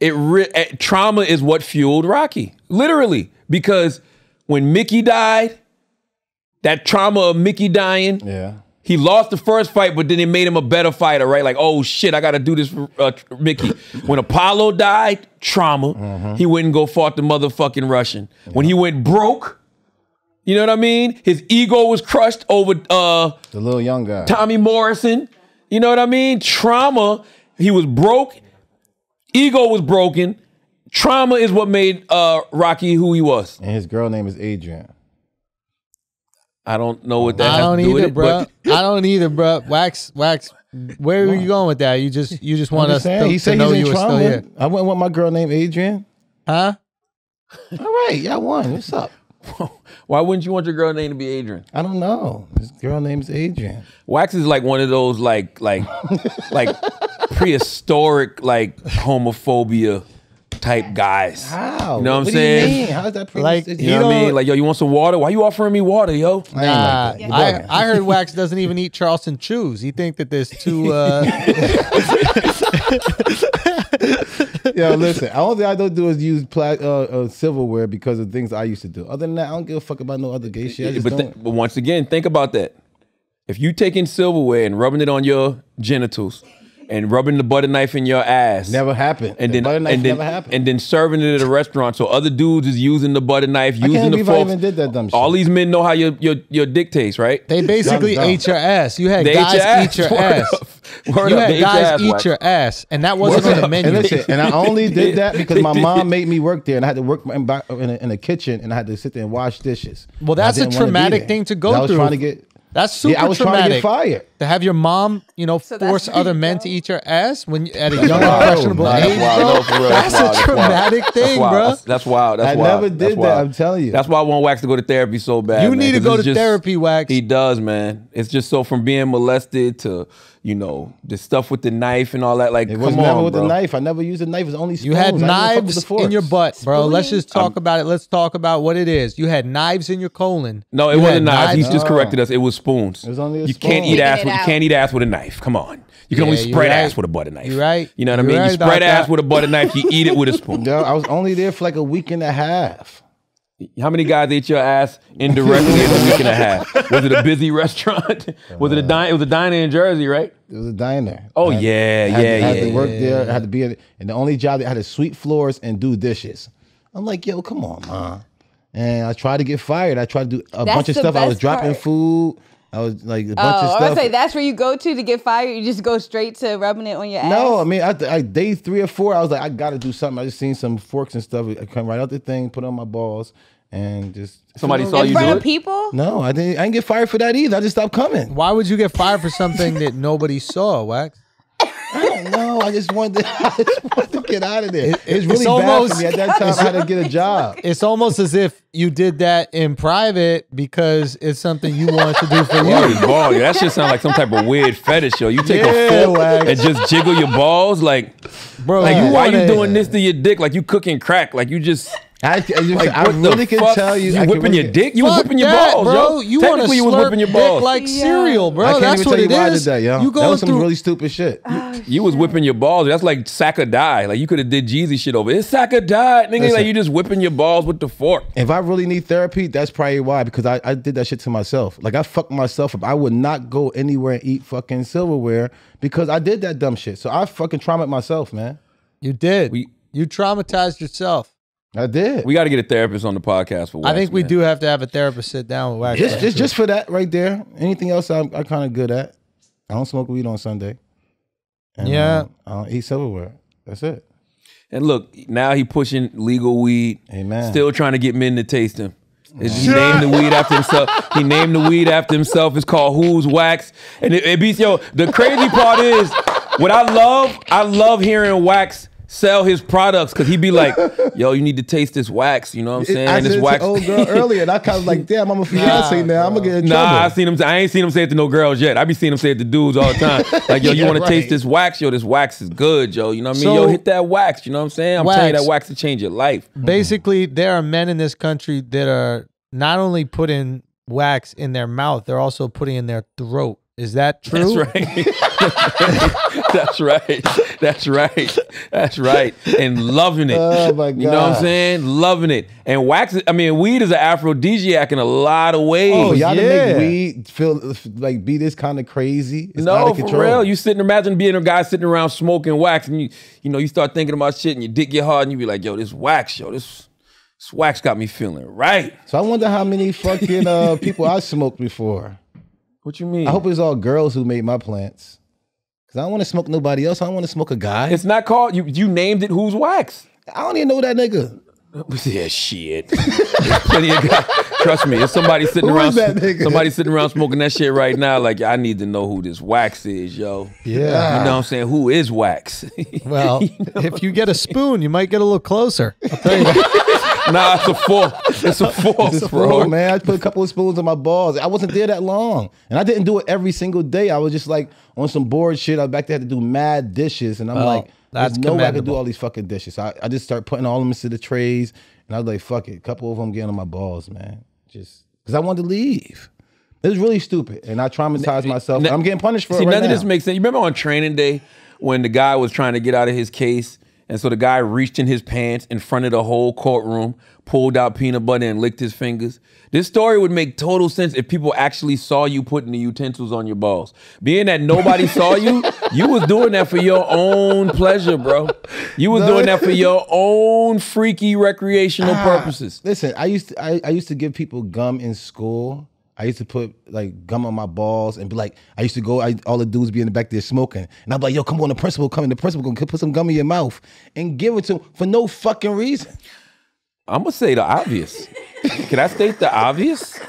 it re trauma is what fueled Rocky, literally, because when Mickey died, that trauma of Mickey dying, yeah. He lost the first fight, but then it made him a better fighter, right? Like, oh, shit, I got to do this for uh, Mickey. When Apollo died, trauma. Mm-hmm. He went and go fought the motherfucking Russian. Yeah. When he went broke, you know what I mean? His ego was crushed over uh, the little young guy, Tommy Morrison. You know what I mean? Trauma. He was broke. Ego was broken. Trauma is what made uh, Rocky who he was. And his girl name is Adrien. I don't know what that I has don't to do either, with it, bro. I don't either, bro. Wax, wax. Where are you going with that? You just, you just want us to, he said to know you were still here. I went with my girl named Adrien. Huh? All right, y'all won. What's up? Why wouldn't you want your girl name to be Adrien? I don't know. This girl name's Adrien. Wax is like one of those like, like, like prehistoric like homophobia type guys. How? You know what, what I'm saying? How is that pretty? Like, you know what I mean? Like, yo, you want some water? Why you offering me water, yo? Nah, yeah. I, I heard Wax doesn't even eat Charleston Chews. He think that there's two... Uh... yo, listen, the only thing I don't do is use pla uh, uh, silverware because of things I used to do. Other than that, I don't give a fuck about no other gay shit. I just but, don't. But once again, think about that. If you taking silverware and rubbing it on your genitals... and rubbing the butter knife in your ass. Never happened. And the then, butter knife and then, never happened. And then serving it at a restaurant. So other dudes is using the butter knife, using I can't the fork. I even did that dumb shit. All these men know how your, your, your dick tastes, right? They basically dumb, dumb. ate your ass. You had they guys eat your ass. Eat your ass. Word you up. had guys your ass, eat your ass. And that wasn't on the menu. And, listen, and I only did that because my mom made me work there. And I had to work in the in kitchen. And I had to sit there and wash dishes. Well, that's a traumatic thing to go through. I was trying to get... That's super yeah, I was traumatic. Trying to get fired. To have your mom, you know, so force other men to eat your ass when you, at a young, impressionable no, age. That's, no, that's, that's wild, a traumatic that's thing, wild. bro. That's, that's wild. That's I wild. never did that. I'm telling you. That's why I want Wax to go to therapy so bad. You man, need to go to just, therapy, Wax. He does, man. It's just so from being molested to, you know, the stuff with the knife and all that. Like, it was come never on, with bro. the knife. I never used a knife. It was only spoons. You had I knives in your butt, bro. Spooning? Let's just talk I'm, about it. Let's talk about what it is. You had knives in your colon. No, it you wasn't knives. He's just corrected us. It was spoons. It was only a spoon. You can't eat ass. You can't eat ass with a knife. Come on. You can yeah, only spread right. ass with a butter knife. You're right. You know what you're I mean? Right you spread ass that. with a butter knife. You eat it with a spoon. Yo, I was only there for like a week and a half. How many guys ate your ass indirectly in a week and a half? Was it a busy restaurant? Was it a diner? It was a diner in Jersey, right? It was a diner. Oh, I had, yeah, yeah, yeah. I had, yeah, I had yeah, to work yeah, there. Yeah. I had to be in it. And the only job, that I had to sweep floors and do dishes. I'm like, yo, come on, man. And I tried to get fired. I tried to do a That's bunch of stuff. I was dropping part. food. I was like a bunch oh, of stuff. I was say that's where you go to to get fired. You just go straight to rubbing it on your ass. No, I mean, I, I, day three or four, I was like, I got to do something. I just seen some forks and stuff. I come right out the thing, put on my balls, and just somebody saw in you front do of it? people. No, I didn't. I didn't get fired for that either. I just stopped coming. Why would you get fired for something that nobody saw, Wax? I don't know. I just wanted to, I just wanted to get out of there. It, it's, it's really it's almost, bad for me. At that time, I had to get a job. It's almost as if you did that in private because it's something you wanted to do for you. Ball, that shit sounds like some type of weird fetish, yo. You take yeah, a fork like, and just jiggle your balls. Like, bro, like, you, why are you doing this to your dick? Like, you cooking crack. Like, you just... I, I, like, I really can fuck? tell you. You whipping your dick? You was whipping your balls, bro. You Technically, you was whipping your balls. like cereal, bro. I can't That's even what tell you why I did that, yo. You that was some through... really stupid shit. Oh, you, shit. You was whipping your balls. That's like sack or die. Like, you could have did Jeezy shit over. It's sack or die. Nigga, Listen, like, you just whipping your balls with the fork. If I really need therapy, that's probably why. Because I, I did that shit to myself. Like, I fucked myself up. I would not go anywhere and eat fucking silverware because I did that dumb shit. So I fucking traumatized myself, man. You did. We, you traumatized yourself. I did. We got to get a therapist on the podcast for Wax, I think we man. do have to have a therapist sit down with Wax. Just, just, just for that right there. Anything else I'm, I'm kind of good at. I don't smoke weed on Sunday. And, yeah. Um, I don't eat silverware. That's it. And look, now he pushing legal weed. Amen. Still trying to get men to taste him. He named the weed after himself. He named the weed after himself. It's called Who's Wax. And it, it beats, yo, the crazy part is, what I love, I love hearing Wax sell his products, because he'd be like, yo, you need to taste this wax, you know what I'm saying? I this said wax. To old girl earlier, and I kind of like, damn, I'm a fiance nah, now, I'm going to get in nah, trouble. Nah, I, seen him, I ain't seen him say it to no girls yet. I be seeing him say it to dudes all the time. Like, yo, yeah, you want right. to taste this wax? Yo, this wax is good, yo, you know what I mean? So, yo, hit that wax, you know what I'm saying? I'm wax. telling you, that wax will change your life. Basically, mm. there are men in this country that are not only putting wax in their mouth, they're also putting in their throat. Is that true? That's right. That's right. That's right. That's right. And loving it. Oh my God. You know what I'm saying? Loving it. And wax, I mean, weed is an aphrodisiac in a lot of ways. Oh, y'all didn't yeah. make weed feel like be this kind of crazy. It's no, out of control. For real. You sitting, imagine being a guy sitting around smoking wax, and you, you know, you start thinking about shit, and your dick get hard, and you be like, yo, this wax, yo, this. this wax got me feeling right. So I wonder how many fucking uh, people I smoked before. What you mean? I hope it's all girls who made my plants. Because I don't want to smoke nobody else. I don't want to smoke a guy. It's not called, you You named it Who's Wax. I don't even know that nigga. Yeah, shit. Plenty of guys. Trust me, if somebody sitting who around that nigga? somebody sitting around smoking that shit right now, like, I need to know who this wax is, yo. Yeah. You know what I'm saying? Who is wax? Well, you know, if you get a spoon, you might get a little closer. I'll tell you that. Nah, it's a fork. It's a fork, it's a bro. Fork, man, I put a couple of spoons on my balls. I wasn't there that long, and I didn't do it every single day. I was just like on some bored shit. I was back there had to do mad dishes, and I'm oh, like, there's no way I could do all these fucking dishes. So I, I just start putting all of them into the trays, and I was like, fuck it. A couple of them getting on my balls, man, just because I wanted to leave. It was really stupid, and I traumatized now, myself. Now, and I'm getting punished for see, it. See, right none now. of this makes sense. You remember on training day when the guy was trying to get out of his case? And so the guy reached in his pants in front of the whole courtroom, pulled out peanut butter and licked his fingers. This story would make total sense if people actually saw you putting the utensils on your balls. Being that nobody saw you, you was doing that for your own pleasure, bro. You was no. doing that for your own freaky recreational ah, purposes. Listen, I used to, I, I used to give people gum in school. I used to put like gum on my balls and be like, I used to go, I, all the dudes be in the back there smoking. And I'd be like, yo, come on, the principal coming, the principal gonna put some gum in your mouth and give it to him for no fucking reason. I'm gonna say the obvious. Can I state the obvious?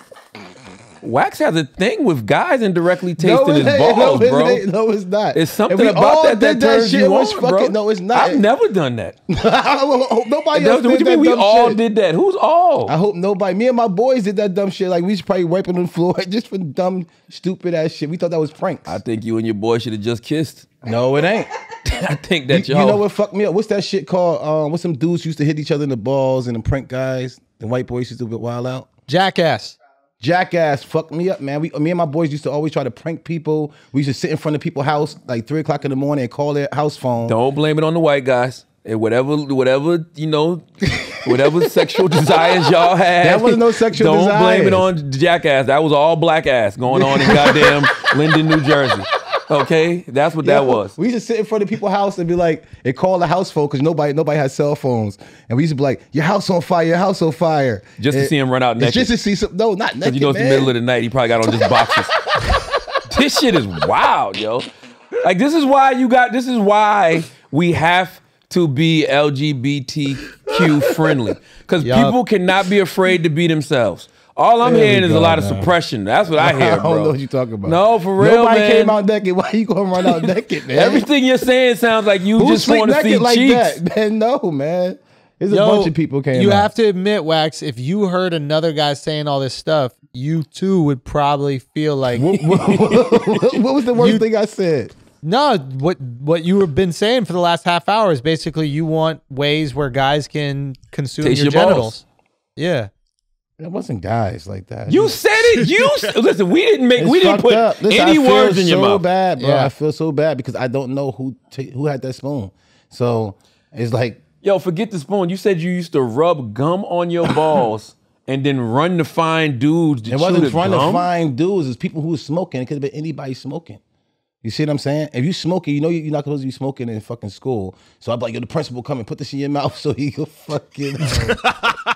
Wax has a thing with guys indirectly tasting no, his balls, no, bro. It no, it's not. It's something about that that, that turns shit, you on, fucking, bro. No, it's not. I've never done that. I hope nobody else did what you mean we shit. all did that? Who's all? I hope nobody. Me and my boys did that dumb shit. Like, we should probably wipe on the floor just for dumb, stupid-ass shit. We thought that was pranks. I think you and your boy should have just kissed. No, it ain't. I think that y'all. You, you know what fucked me up? What's that shit called? Um, what's some dudes used to hit each other in the balls and the prank guys? The white boys used to get wild out? Jackass. Jackass fucked me up, man. We, me and my boys used to always try to prank people. We used to sit in front of people's house like three o'clock in the morning and call their house phone. Don't blame it on the white guys. And whatever, whatever you know, whatever sexual desires y'all had. That wasn't no sexual don't desires. Don't blame it on Jackass. That was all black ass going on in goddamn Linden, New Jersey. Okay, that's what yeah, that was. We used to sit in front of people's house and be like, and call the house phone because nobody nobody had cell phones, and we used to be like, your house on fire, your house on fire, just and, to see him run out naked. Just to see some, no, not naked. You know, it's man. the middle of the night. He probably got on just boxes. This shit is wild, yo. Like this is why you got. This is why we have to be L G B T Q friendly because people cannot be afraid to be themselves. All I'm there hearing is go, a lot man. of suppression. That's what I hear, bro. I don't know what you're talking about. No, for real, Nobody man. came out naked. Why you going to run out naked, man? Everything you're saying sounds like you Who just want to see like cheeks. That? Man, no, man. There's Yo, a bunch of people came you out. You have to admit, Wax, if you heard another guy saying all this stuff, you too would probably feel like... what, what, what, what was the worst you, thing I said? No, what what you have been saying for the last half hour is basically you want ways where guys can consume your, your genitals. Balls. Yeah. It wasn't guys like that. You said it. You listen. We didn't make. It's we didn't put listen, any words in so your mouth. I feel so bad, bro. Yeah. I feel so bad because I don't know who t who had that spoon. So it's like, yo, forget the spoon. You said you used to rub gum on your balls and then run to find dudes. To it wasn't trying to find dudes. It's people who were smoking. It could have been anybody smoking. You see what I'm saying? If you smoking, you know you're not supposed to be smoking in fucking school. So I'm like, yo, the principal come and put this in your mouth so he can fucking.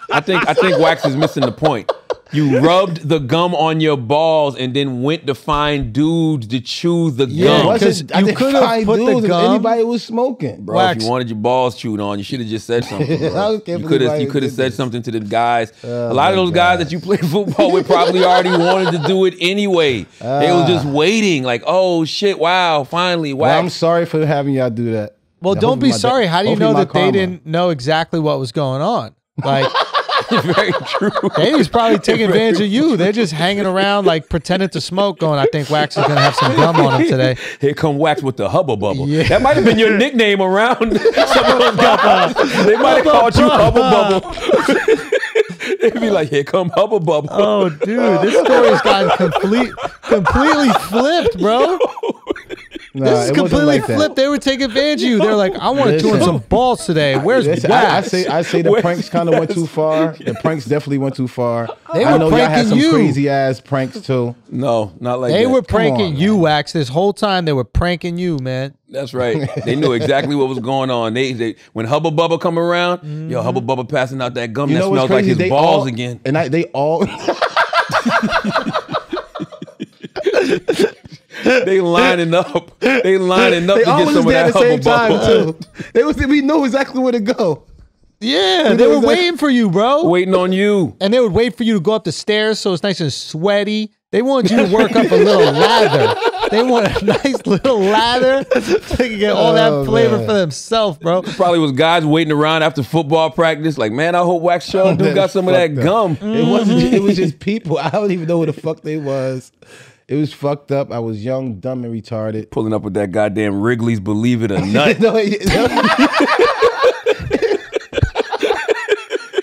I think I think Wax is missing the point. You rubbed the gum on your balls and then went to find dudes to chew the yeah, gum. I you could have put dudes the gum. If anybody was smoking, bro. Wax. If you wanted your balls chewed on, you should have just said something. Bro. You could have you could have said this. something to the guys. Oh, a lot of those God. guys that you played football with probably already wanted to do it anyway. Uh, they were just waiting, like, oh shit, wow, finally, Wax. Well, I'm sorry for having y'all do that. Well, don't be sorry. How do you know that they didn't know exactly what was going on? Like, very true. They was probably taking advantage of you. They're just hanging around, like pretending to smoke, going, I think Wax is gonna have some gum on him today. Here come Wax with the hubba bubble. Yeah. That might have been your nickname around some of those guys. They might have called you hubba bubble. They'd be like, here come hubba bubble. Oh, dude, this story's gotten complete, completely flipped, bro. Nah, this is completely like flipped. That. They would take advantage of you. They're like, I want to tune some balls today. Where's Listen, Wax? I, I say, I say the Where's, pranks kind of went too far. The pranks definitely went too far. They I were know pranking y'all had some you. Crazy ass pranks too. No, not like they that. They were pranking on, you, man. Wax. This whole time they were pranking you, man. That's right. They knew exactly what was going on. They, they when Hubba Bubba come around, mm-hmm. yo, Hubba Bubba passing out that gum you that smells like his they balls all, again. And I, they all. They lining up. They lining up they to get some of that Hubba Bubba. They was we knew exactly where to go. Yeah, we they were exactly. waiting for you, bro. Waiting on you. And they would wait for you to go up the stairs so it's nice and sweaty. They wanted you to work up a little lather. They want a nice little lather so they can get all oh, that flavor man. For themselves, bro. It probably was guys waiting around after football practice like, man, I hope Wax Show dude got some of that up. Gum. Mm-hmm. It wasn't. It was just people. I don't even know who the fuck they was. It was fucked up. I was young, dumb, and retarded. Pulling up with that goddamn Wrigley's, believe it or not. no, it, no.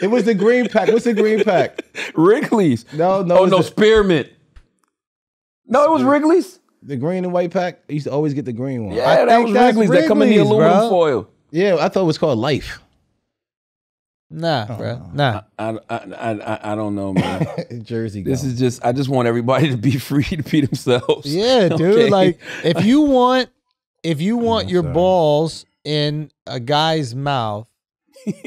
It was the green pack. What's the green pack? Wrigley's. No, no. Oh, no, the, Spearmint. No, it was Wrigley's. The green and white pack? I used to always get the green one. Yeah, I that was Wrigley's. Wrigley's. They come in the aluminum bro. Foil. Yeah, I thought it was called Life. Nah, oh, bro. Nah. I, I, I, I don't know, man. Jersey girl. This is just, I just want everybody to be free to be themselves. Yeah, dude. Okay? Like, if you want, if you want oh, your sorry. balls in a guy's mouth.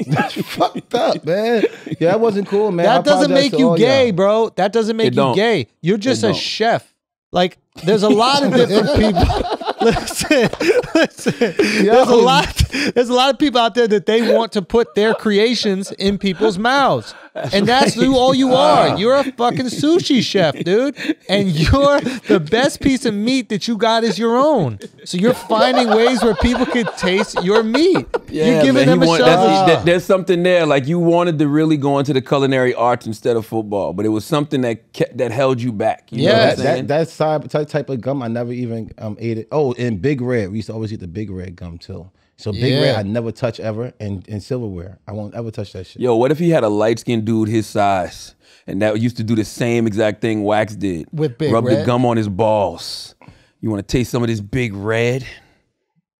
That's fucked up, man. Yeah, that wasn't cool, man. That doesn't make you gay, bro. That doesn't make you gay. You're just a chef. Like, there's a lot of different people. Listen, listen. Yo. There's a lot. There's a lot of people out there that they want to put their creations in people's mouths, that's and that's right. who all you are. Uh. You're a fucking sushi chef, dude, and you're the best piece of meat that you got is your own. So you're finding ways where people can taste your meat. Yeah, you're giving man, them a want, shot. That, there's something there. Like you wanted to really go into the culinary arts instead of football, but it was something that kept, that held you back. You yeah, know what that, that side, type of gum I never even um, ate it. Oh. And Big Red, we used to always get the Big Red gum too. So Big yeah. Red, I never touch ever, and, and silverware, I won't ever touch that shit. Yo, what if he had a light skinned dude his size, and that used to do the same exact thing Wax did with Big Rub Red? Rub the gum on his balls. You want to taste some of this Big Red?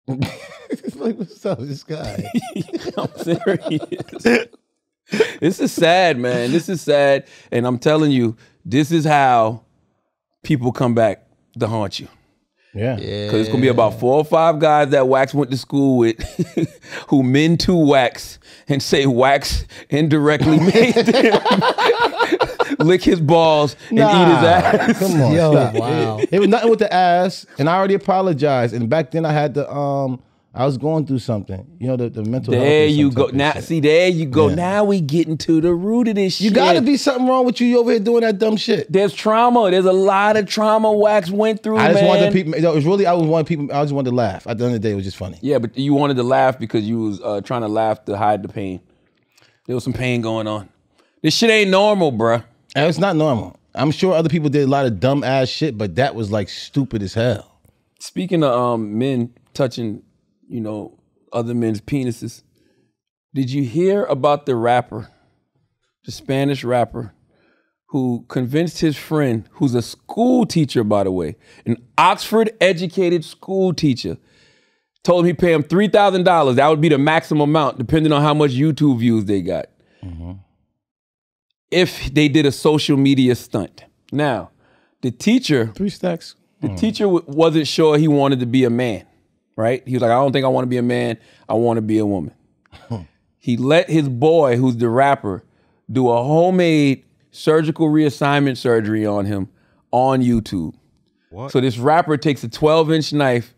It's like, what's up, this guy? I'm serious. This is sad, man. This is sad, and I'm telling you, this is how people come back to haunt you. Yeah, because it's gonna be about four or five guys that Wax went to school with, who men to Wax and say Wax indirectly made them lick his balls and nah, eat his ass. Come on, yo, wow. It, it was nothing with the ass, and I already apologized. And back then I had the um, I was going through something, you know, the, the mental. There you go. Now shit. See, there you go. Yeah. Now we getting to the root of this. You shit. You gotta be something wrong with you. You over here doing that dumb shit. There's trauma. There's a lot of trauma Wax went through. I just man. wanted people. It was really I was wanted people. I just wanted to laugh. At the end of the day, it was just funny. Yeah, but you wanted to laugh because you was uh, trying to laugh to hide the pain. There was some pain going on. This shit ain't normal, bruh. And it's not normal. I'm sure other people did a lot of dumb ass shit, but that was like stupid as hell. Speaking of um, men touching. You know, other men's penises. Did you hear about the rapper, the Spanish rapper, who convinced his friend, who's a school teacher, by the way, an Oxford-educated school teacher, told him he'd pay him three thousand dollars. That would be the maximum amount, depending on how much YouTube views they got. Mm-hmm. If they did a social media stunt. Now, the teacher... Three stacks. The mm. teacher w wasn't sure he wanted to be a man. Right? He was like, I don't think I want to be a man. I want to be a woman. Huh. He let his boy, who's the rapper, do a homemade surgical reassignment surgery on him on YouTube. What? So this rapper takes a twelve inch knife,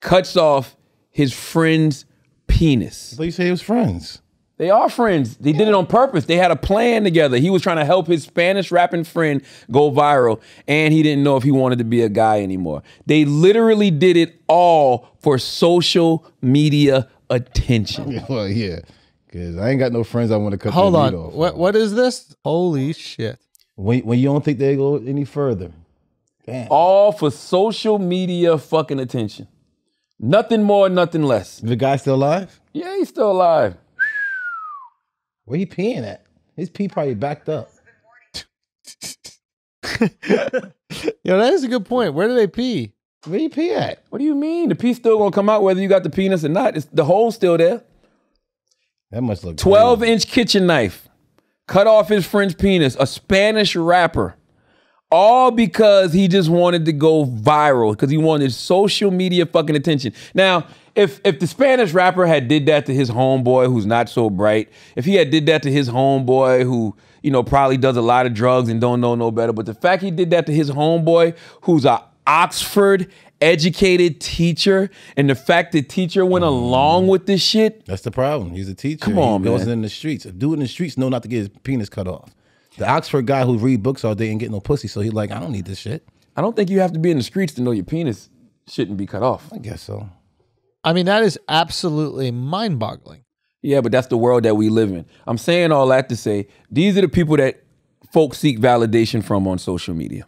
cuts off his friend's penis. I thought you said he was friends. They are friends. They did it on purpose. They had a plan together. He was trying to help his Spanish rapping friend go viral, and he didn't know if he wanted to be a guy anymore. They literally did it all for social media attention. Well, yeah, because I ain't got no friends I want to cut Hold on. Off. What, what is this? Holy shit. When, when you don't think they go any further. Damn. All for social media fucking attention. Nothing more, nothing less. The guy still alive? Yeah, he's still alive. Where he peeing at? His pee probably backed up. Yo, that is a good point. Where do they pee? Where you pee at? What do you mean? The pee's still gonna come out whether you got the penis or not. It's, the hole's still there. That must look twelve inch kitchen knife. Cut off his French penis. A Spanish rapper. All because he just wanted to go viral. Because he wanted social media fucking attention. Now, If if the Spanish rapper had did that to his homeboy who's not so bright, if he had did that to his homeboy who, you know, probably does a lot of drugs and don't know no better, but the fact he did that to his homeboy who's an Oxford educated teacher, and the fact the teacher went along with this shit. That's the problem. He's a teacher. Come on, man. He goes in the streets. A dude in the streets know not to get his penis cut off. The Oxford guy who read books all day and get no pussy, so he's like, I don't need this shit. I don't think you have to be in the streets to know your penis shouldn't be cut off. I guess so. I mean, that is absolutely mind-boggling. Yeah, but that's the world that we live in. I'm saying all that to say, these are the people that folks seek validation from on social media.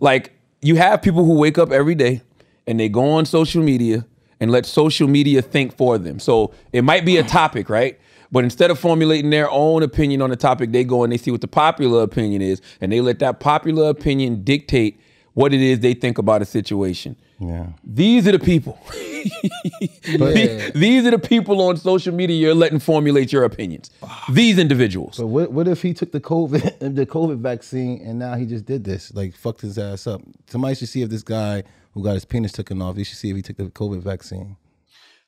Like, you have people who wake up every day and they go on social media and let social media think for them. So it might be a topic, right? But instead of formulating their own opinion on the topic, they go and they see what the popular opinion is, and they let that popular opinion dictate what it is they think about a situation. Yeah. These are the people. But, these, these are the people on social media you're letting formulate your opinions. These individuals. But what, what if he took the COVID the COVID vaccine and now he just did this? Like, fucked his ass up. Somebody should see if this guy who got his penis taken off, you should see if he took the COVID vaccine.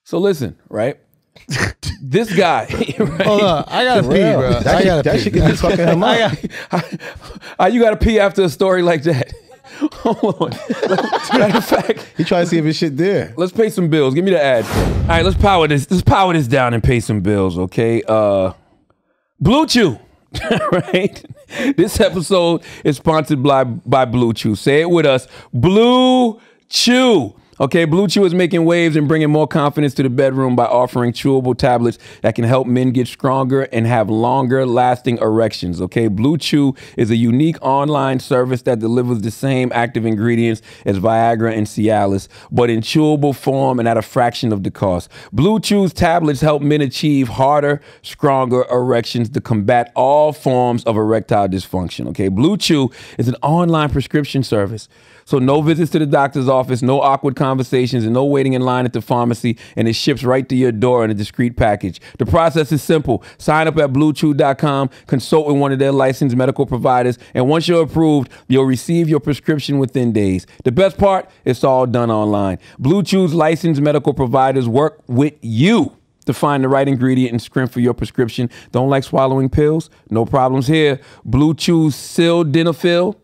So listen, right? This guy. Right? Hold on. I gotta For pee, real. Bro. That, I gotta that pee. Should get me fucking him up. You gotta pee after a story like that. Hold on. Matter of fact, he trying to see if his shit there. Let's pay some bills. Give me the ad. All right, let's power this. Let's power this down and pay some bills, okay? Uh, Blue Chew, right? This episode is sponsored by by Blue Chew. Say it with us, Blue Chew. Okay, Blue Chew is making waves and bringing more confidence to the bedroom by offering chewable tablets that can help men get stronger and have longer lasting erections. Okay, Blue Chew is a unique online service that delivers the same active ingredients as Viagra and Cialis, but in chewable form and at a fraction of the cost. Blue Chew's tablets help men achieve harder, stronger erections to combat all forms of erectile dysfunction. Okay, Blue Chew is an online prescription service. So no visits to the doctor's office, no awkward conversations, and no waiting in line at the pharmacy, and it ships right to your door in a discreet package. The process is simple. Sign up at blue chew dot com, consult with one of their licensed medical providers, and once you're approved, you'll receive your prescription within days. The best part, it's all done online. Blue Chew's licensed medical providers work with you to find the right ingredient and strength for your prescription. Don't like swallowing pills? No problems here. Blue Chew's Sildenafil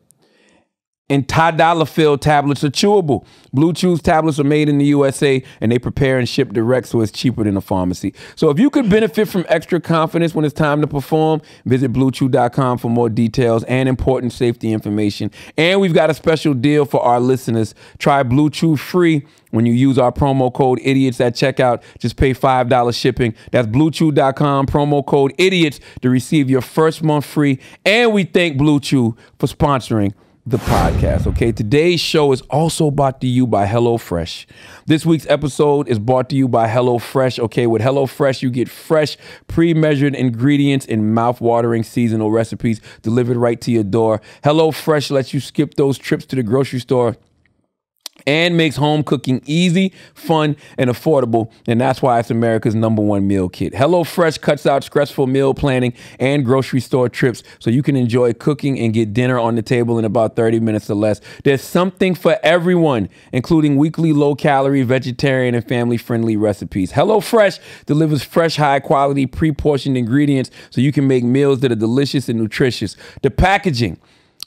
and Tadalafil tablets are chewable. Blue Chew's tablets are made in the U S A, and they prepare and ship direct, so it's cheaper than a pharmacy. So if you could benefit from extra confidence when it's time to perform, visit blue chew dot com for more details and important safety information. And we've got a special deal for our listeners. Try Blue Chew free when you use our promo code IDIOTS at checkout. Just pay five dollars shipping. That's blue chew dot com, promo code IDIOTS, to receive your first month free. And we thank Blue Chew for sponsoring the podcast. Okay, today's show is also brought to you by HelloFresh. This week's episode is brought to you by HelloFresh. Okay, with HelloFresh, you get fresh, pre-measured ingredients and mouth-watering seasonal recipes delivered right to your door. HelloFresh lets you skip those trips to the grocery store and makes home cooking easy, fun, and affordable. And that's why it's America's number one meal kit. HelloFresh cuts out stressful meal planning and grocery store trips, so you can enjoy cooking and get dinner on the table in about thirty minutes or less. There's something for everyone, including weekly low-calorie, vegetarian, and family-friendly recipes. HelloFresh delivers fresh, high-quality, pre-portioned ingredients so you can make meals that are delicious and nutritious. The packaging.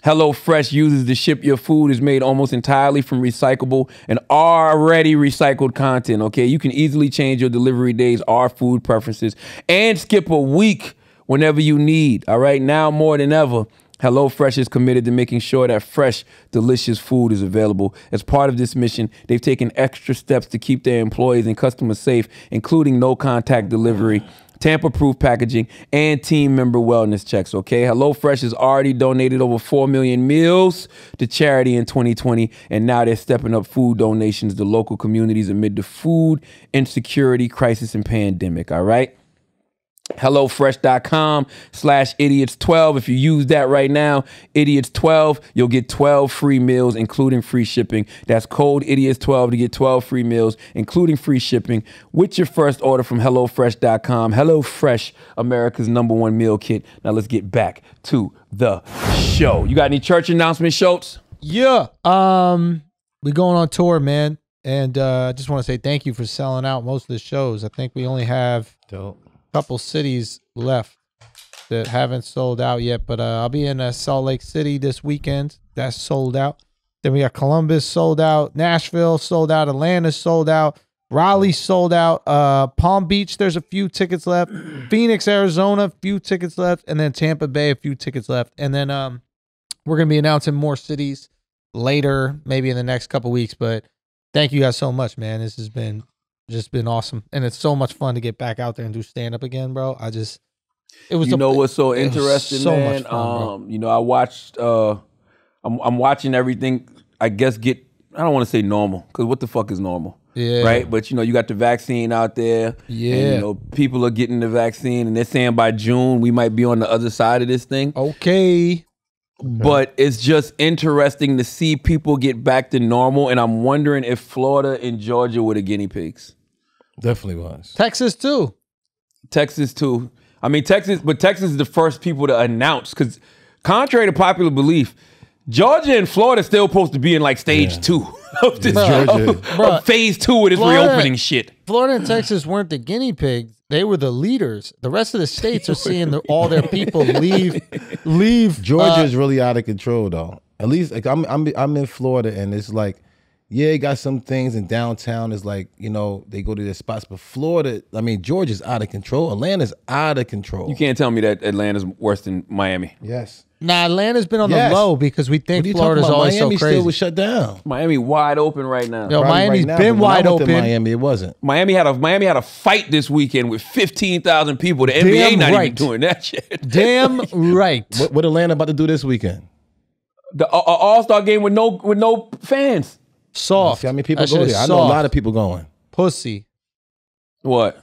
HelloFresh uses to ship your food is made almost entirely from recyclable and already recycled content, okay? You can easily change your delivery days or food preferences and skip a week whenever you need, all right? Now more than ever, HelloFresh is committed to making sure that fresh, delicious food is available. As part of this mission, they've taken extra steps to keep their employees and customers safe, including no-contact delivery, tamper-proof packaging, and team member wellness checks, okay? HelloFresh has already donated over four million meals to charity in twenty twenty, and now they're stepping up food donations to local communities amid the food insecurity crisis and pandemic, all right? HelloFresh.com slash idiots12. If you use that right now, idiots twelve, you'll get twelve free meals, including free shipping. That's code idiots twelve to get twelve free meals, including free shipping, with your first order from HelloFresh dot com. HelloFresh, America's number one meal kit. Now let's get back to the show. You got any church announcements, Schulz? Yeah. Um, we're going on tour, man. And uh, I just want to say thank you for selling out most of the shows. I think we only have... Dope. Couple cities left that haven't sold out yet, but uh, I'll be in uh, Salt Lake City this weekend. That's sold out. Then we got Columbus sold out, Nashville sold out, Atlanta sold out, Raleigh sold out, uh, Palm Beach, there's a few tickets left, Phoenix, Arizona, a few tickets left, and then Tampa Bay, a few tickets left. And then um, we're going to be announcing more cities later, maybe in the next couple weeks, but thank you guys so much, man. This has been just been awesome, and it's so much fun to get back out there and do stand-up again, bro. I just it was you know a, what's so interesting so man much fun, um bro. you know I watched uh I'm, I'm watching everything, I guess, get I don't want to say normal, because what the fuck is normal? Yeah, right? But you know, you got the vaccine out there. Yeah, and, you know, people are getting the vaccine, and they're saying by June we might be on the other side of this thing. Okay. Okay. But it's just interesting to see people get back to normal, and I'm wondering if Florida and Georgia were the guinea pigs. Definitely was. Texas too. Texas too. I mean, Texas, but Texas is the first people to announce, because contrary to popular belief, Georgia and Florida still supposed to be in like stage yeah. two of this Georgia. Of, of phase two of this Florida, reopening shit. Florida and Texas weren't the guinea pigs. They were the leaders. The rest of the states are seeing the, all their people leave. Leave. Georgia uh, is really out of control, though. At least like, I'm, I'm, I'm in Florida, and it's like, yeah, you got some things in downtown. It's like, you know, they go to their spots. But Florida, I mean, Georgia's out of control. Atlanta's out of control. You can't tell me that Atlanta's worse than Miami. Yes. Nah, Atlanta's been on yes. the low because we think Florida's always Miami so crazy. Miami still was shut down. Miami wide open right now. Yo, Miami's right now, been wide open. Miami, it wasn't. Miami had a Miami had a fight this weekend with fifteen thousand people. The Damn N B A not right. even doing that shit. Damn right. What, what Atlanta about to do this weekend? The uh, uh, All Star game with no with no fans. Soft. See how many people go there? I know a lot of people going. Pussy. What?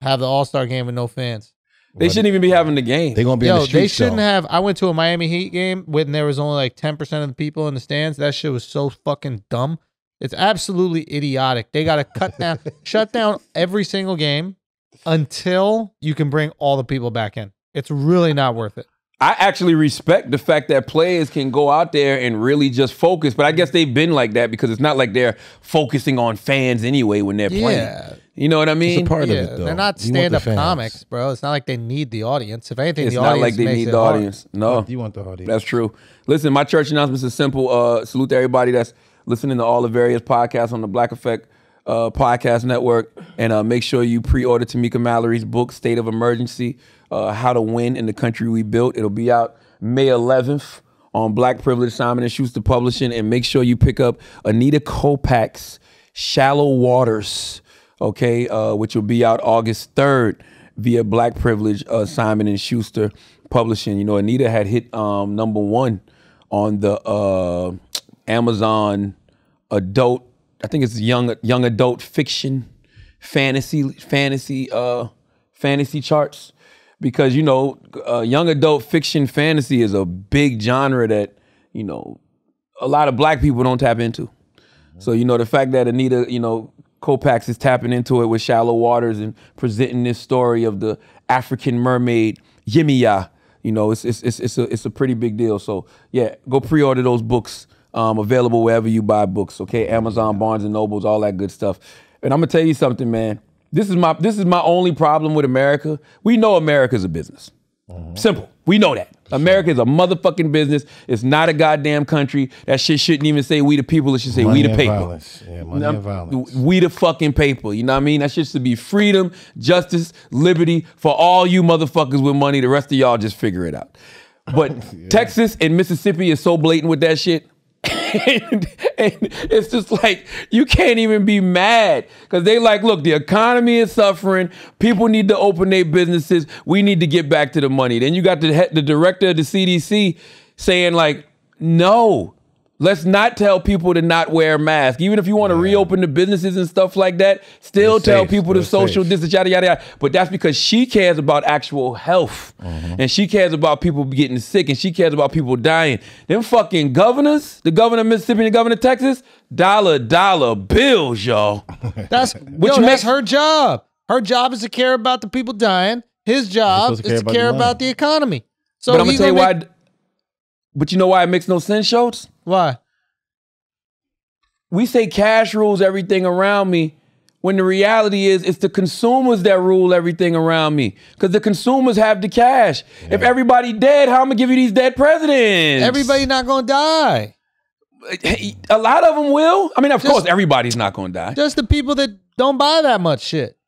Have the All Star game with no fans. They what shouldn't even be having the game. They're going to be Yo, in the streets. They shouldn't though. have. I went to a Miami Heat game when there was only like ten percent of the people in the stands. That shit was so fucking dumb. It's absolutely idiotic. They got to cut down, shut down every single game until you can bring all the people back in. It's really not worth it. I actually respect the fact that players can go out there and really just focus, but I guess they've been like that because it's not like they're focusing on fans anyway when they're playing. Yeah. You know what I mean? It's a part yeah. of it, though. They're not stand-up comics, bro. It's not like they need the audience. If anything, it's the audience It's not like they need the audience. Hard. No. You want the audience. That's true. Listen, my church announcements are simple. Uh, salute to everybody that's listening to all the various podcasts on the Black Effect uh, Podcast Network, and uh, make sure you pre-order Tamika Mallory's book, State of Emergency, uh, How to Win in the Country We Built. It'll be out May eleventh on Black Privilege, Simon and Schuster Publishing, and make sure you pick up Anita Kopac's Shallow Waters, okay, uh, which will be out August third via Black Privilege, uh, Simon and Schuster Publishing. You know, Anita had hit um, number one on the uh, Amazon adult, I think it's young young adult fiction, fantasy fantasy uh, fantasy charts, because you know uh, young adult fiction fantasy is a big genre that you know a lot of Black people don't tap into. So you know the fact that Anita, you know, Kopax is tapping into it with Shallow Waters and presenting this story of the African mermaid Yemaya. You know, it's it's it's it's a it's a pretty big deal. So yeah, go pre-order those books. Um, available wherever you buy books. Okay, Amazon, Barnes and Nobles, all that good stuff. And I'm gonna tell you something, man. This is my this is my only problem with America. We know America's a business. Mm-hmm. Simple. We know that. America is a motherfucking business. It's not a goddamn country. That shit shouldn't even say we the people. It should say money we the paper. Violence. Yeah, money and violence. We the fucking paper. You know what I mean? That shit should be freedom, justice, liberty for all you motherfuckers with money. The rest of y'all just figure it out. But yeah. Texas and Mississippi is so blatant with that shit. and, and it's just like, you can't even be mad because they like, look, the economy is suffering. People need to open their businesses. We need to get back to the money. Then you got the, the director of the C D C saying like, no, let's not tell people to not wear a mask. Even if you want to yeah. reopen the businesses and stuff like that, still we're tell safe. people we're to social safe. distance, yada, yada, yada. But that's because she cares about actual health mm-hmm. and she cares about people getting sick and she cares about people dying. Them fucking governors, the governor of Mississippi and the governor of Texas, dollar, dollar bills, y'all. That's, which yo, makes that's her job. Her job is to care about the people dying. His job is to care, is to about, care the about the economy. So but I'm going to tell you why. Make... But you know why it makes no sense, Schulz? Why? We say cash rules everything around me when the reality is it's the consumers that rule everything around me because the consumers have the cash. Yeah. If everybody dead, how am I going to give you these dead presidents? Everybody not going to die. A lot of them will. I mean, of just, course, everybody's not going to die. Just the people that don't buy that much shit.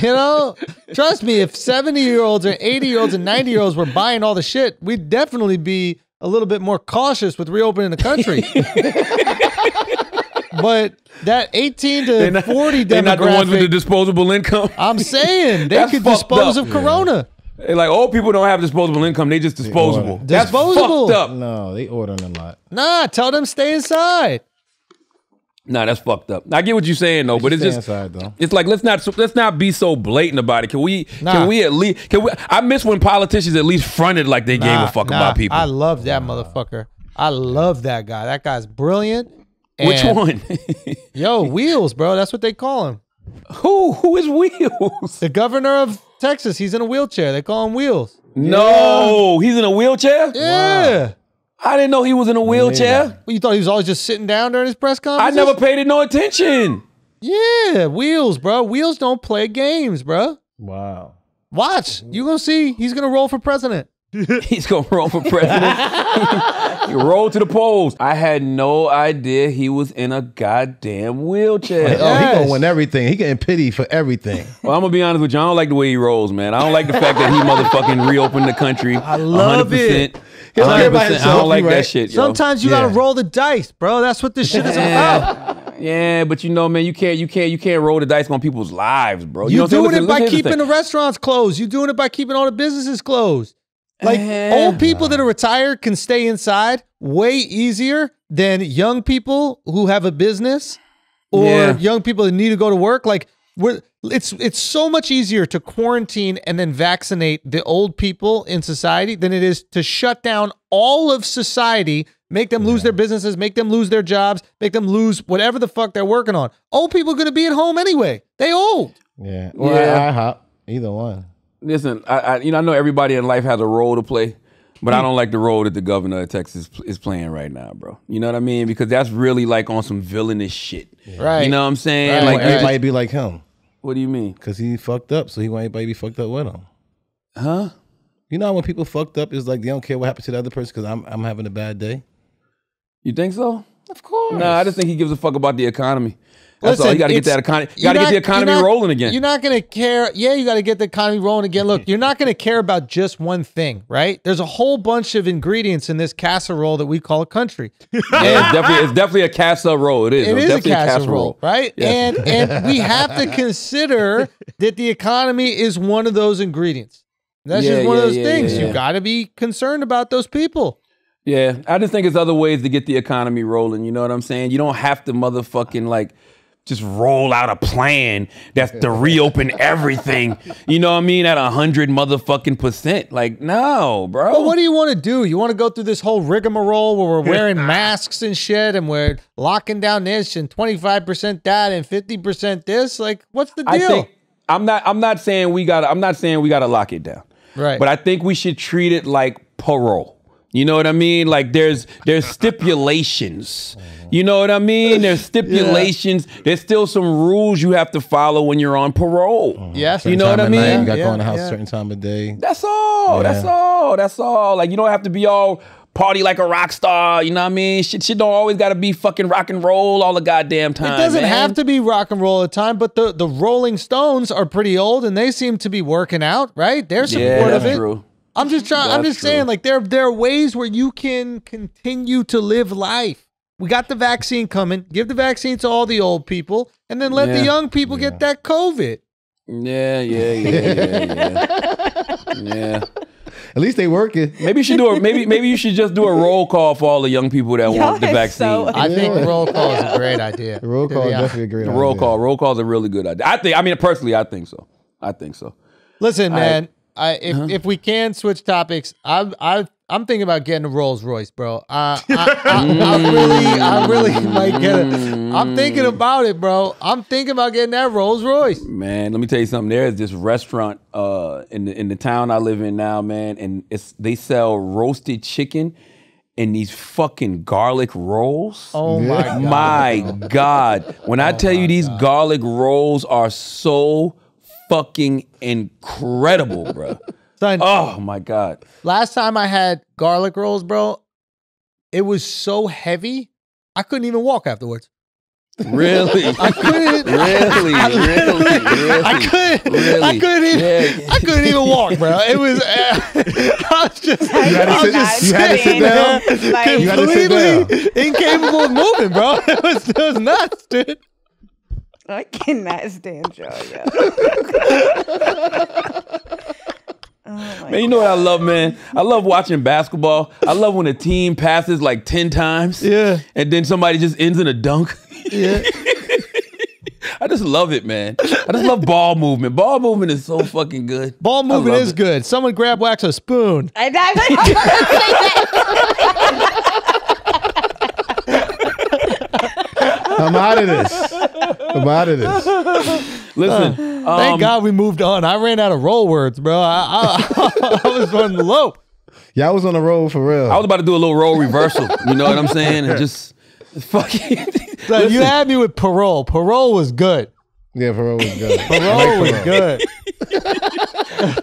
You know, trust me, if seventy-year-olds or eighty-year-olds and ninety-year-olds were buying all the shit, we'd definitely be a little bit more cautious with reopening the country. But that eighteen to forty demographic... They're not the ones with the disposable income? I'm saying, they could dispose of Corona. They're like, old people don't have disposable income, they just disposable. That's fucked up. No, they ordering a lot. Nah, tell them stay inside. Nah, that's fucked up. I get what you're saying though, but it's just inside, it's like let's not let's not be so blatant about it. Can we nah. can we at least can we I miss when politicians at least fronted like they nah, gave a fuck nah. about people. I love that nah. motherfucker. I love that guy. That guy's brilliant. And which one? Yo, Wheels, bro. That's what they call him. Who? Who is Wheels? The governor of Texas. He's in a wheelchair. They call him Wheels. No, yeah. he's in a wheelchair? Yeah. Wow. I didn't know he was in a wheelchair. Yeah. Well, you thought he was always just sitting down during his press conference? I never paid it no attention. Yeah, Wheels, bro. Wheels don't play games, bro. Wow. Watch. You're going to see. He's going to roll for president. He's going to roll for president. He rolled to the polls. I had no idea he was in a goddamn wheelchair. Like, oh, yes. He's going to win everything. He getting pity for everything. Well, I'm going to be honest with you. I don't like the way he rolls, man. I don't like the fact that he motherfucking reopened the country. I love one hundred percent. It. I don't like that shit, yo. Sometimes you yeah. gotta roll the dice, bro. That's what this shit is about. Yeah, but you know, man, you can't, you can't, you can't roll the dice on people's lives, bro. You, you know doing listen, it by keeping the, the restaurants closed. You doing it by keeping all the businesses closed. Like uh, old people that are retired can stay inside way easier than young people who have a business or yeah. young people that need to go to work. Like we're, it's it's so much easier to quarantine and then vaccinate the old people in society than it is to shut down all of society, make them lose yeah. their businesses, make them lose their jobs, make them lose whatever the fuck they're working on. Old people are going to be at home anyway. They old. Yeah. Or yeah. I hop. Either one. Listen, I, I you know I know everybody in life has a role to play, but I don't like the role that the governor of Texas is playing right now, bro. You know what I mean? Because that's really like on some villainous shit. Yeah. Right. You know what I'm saying? Right. Like well, everybody just, be like him. What do you mean? Because he fucked up, so he want anybody to be fucked up with him. Huh? You know when people fucked up, it's like they don't care what happened to the other person because I'm, I'm having a bad day? You think so? Of course. No, nah, I just think he gives a fuck about the economy. That's Listen, all. You got to get that economy. You got to get the economy not, rolling again. You're not going to care. Yeah, you got to get the economy rolling again. Look, you're not going to care about just one thing, right? There's a whole bunch of ingredients in this casserole that we call a country. Yeah, it's, definitely, it's definitely a casserole. It is. It it's is definitely a casserole, a casserole. Right? Yeah. And and we have to consider that the economy is one of those ingredients. That's yeah, just one yeah, of those yeah, things. Yeah, yeah. You got to be concerned about those people. Yeah, I just think there's other ways to get the economy rolling. You know what I'm saying? You don't have to motherfucking like. Just roll out a plan that's to reopen everything. You know what I mean? At a hundred motherfucking percent. Like, no, bro. Well, what do you want to do? You want to go through this whole rigmarole where we're wearing masks and shit and we're locking down this and twenty-five percent that and fifty percent this? Like, what's the deal? I think, I'm not I'm not saying we gotta I'm not saying we gotta lock it down. Right. But I think we should treat it like parole. You know what I mean? Like there's there's stipulations. You know what I mean? There's stipulations. Yeah. There's still some rules you have to follow when you're on parole. Mm-hmm. Yes. Certain you know what I mean? Night, you got to yeah, go in the house yeah. a certain time of day. That's all. Yeah. That's all. That's all. Like you don't have to be all party like a rock star. You know what I mean? Shit, shit don't always got to be fucking rock and roll all the goddamn time. It doesn't man. have to be rock and roll all the time, but the, the Rolling Stones are pretty old and they seem to be working out, right? They're supportive yeah, that's of it. True. I'm just trying. That's I'm just true. saying, like there there are ways where you can continue to live life. We got the vaccine coming. Give the vaccine to all the old people, and then let yeah. the young people yeah. get that COVID. Yeah, yeah, yeah, yeah, yeah. yeah. At least they working. Maybe you should do a maybe. Maybe you should just do a roll call for all the young people that want the vaccine. So I think the roll call is a great idea. The roll call is definitely a great. The roll idea. call, roll call is a really good idea. I think. I mean, personally, I think so. I think so. Listen, I, man. I, if, huh? if we can switch topics, I'm I, I'm thinking about getting a Rolls Royce, bro. Uh, I, I, I really, I really might get it. I'm thinking about it, bro. I'm thinking about getting that Rolls Royce. Man, let me tell you something. There is this restaurant uh, in the in the town I live in now, man, and it's they sell roasted chicken and these fucking garlic rolls. Oh my god! My god! When I oh tell you these god. garlic rolls are so fucking incredible, bro. Son, oh my god. Last time I had garlic rolls, bro, it was so heavy, I couldn't even walk afterwards. Really? I couldn't. Really? I, I, really, really? I couldn't. Really? I couldn't. Even, yeah. I couldn't even walk, bro. It was. Uh, I was just. You had to sit, just you had to sit down. Like, you had to sit down. Incapable of moving, bro. It was. It was nuts, dude. I cannot stand Joe. Yeah. Oh man, you know God. what I love, man? I love watching basketball. I love when a team passes like ten times, yeah, and then somebody just ends in a dunk. Yeah, I just love it, man. I just love ball movement. Ball movement is so fucking good. Ball movement is it. good. Someone grab wax a spoon. I, I, I'm out of this. I'm out of this. Listen, uh, um, thank God we moved on. I ran out of roll words, bro. I, I, I was on the low. Yeah, I was on the roll for real. I was about to do a little roll reversal. You know what I'm saying? And just fucking. So you had me with parole. Parole was good. Yeah, parole was good. Parole was good.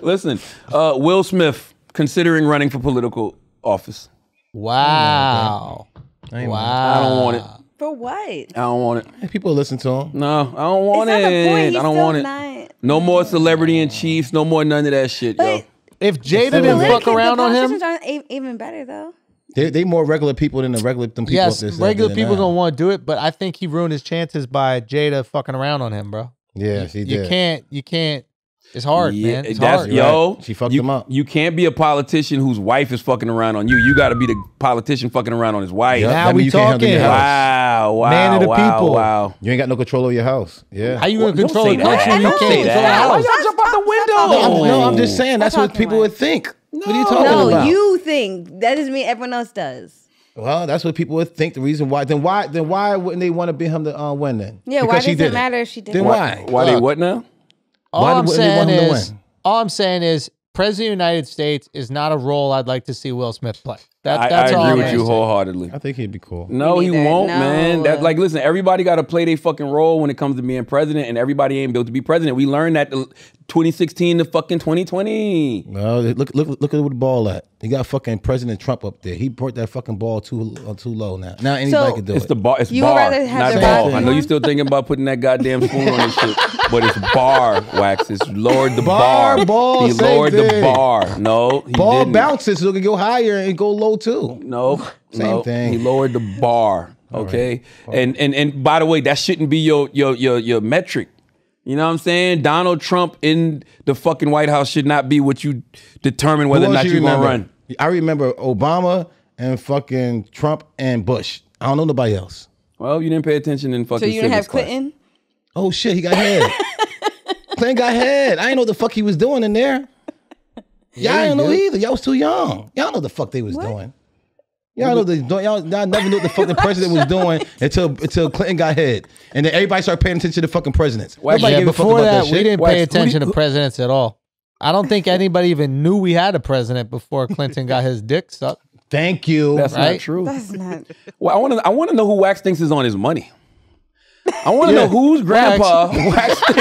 Listen, uh, Will Smith considering running for political office. Wow. Wow. wow. I don't want it. For what? I don't want it. Hey, people listen to him. No, I don't want it's it. Not He's I don't want it. Not... No more celebrity and chiefs. No more none of that shit, but yo. If Jada didn't fuck around on him, aren't even better though. They they more regular people than the regular them people. Yes, this regular people don't want to do it, but I think he ruined his chances by Jada fucking around on him, bro. Yeah, she did. You can't. You can't. It's hard, yeah, man. It's that's, hard. Yo, right. She fucked you, him up. You can't be a politician whose wife is fucking around on you. You got to be the politician fucking around on his wife. Yep. Now that we talking. Wow, wow, man of the wow, people. Wow. You ain't got no control over your house. Yeah. How you well, gonna control a country? You can't control a house. Why y'all jump out the window? No, I'm, no, I'm just saying that's what people would think. No. What are you talking no, about? No, you think that doesn't mean everyone else does. Well, that's what people would think. The reason why, then why, then why wouldn't they want to be him to uh, win then? Yeah. Why does it matter if she did? Then why? Why they what now? All Why I'm saying is, all I'm saying is, President of the United States is not a role I'd like to see Will Smith play. That, that's I, I all agree I'm with you wholeheartedly. I think he'd be cool. No, he won't, no. man. That like, listen, everybody got to play their fucking role when it comes to being president, and everybody ain't built to be president. We learned that twenty sixteen to fucking twenty twenty. Well, look, look, look at what the ball at. You got fucking President Trump up there. He brought that fucking ball too uh, too low now. Now anybody so, can do it's it. It's the bar. It's you bar, not ball. Thing. I know you're still thinking about putting that goddamn spoon on this shit, but it's bar wax. It's lowered the bar. bar. Ball, he lowered the thing. bar. No, he ball didn't. bounces so it can go higher and go low too. No, same no. thing. He lowered the bar. Okay, right. and and and by the way, that shouldn't be your your your your metric. You know what I'm saying? Donald Trump in the fucking White House should not be what you determine whether or not you're gonna run. I remember Obama and fucking Trump and Bush. I don't know nobody else. Well, you didn't pay attention in fucking. So you didn't have class. Clinton? Oh shit, he got head. Clinton got head. I didn't know what the fuck he was doing in there. Y'all yeah, didn't know either. Y'all was too young. Y'all know the fuck they was what? doing. Y'all know the y'all never knew what the fuck the president was doing until until Clinton got head, and then everybody started paying attention to fucking presidents. Yeah, before that, that we didn't Why, pay attention who, to presidents at all. I don't think anybody even knew we had a president before Clinton got his dick sucked. Thank you. That's right? Not true. That's not. Well, I want to. I want to know who Wax thinks is on his money. I want to yeah. know whose grandpa Wax, Wax thinks.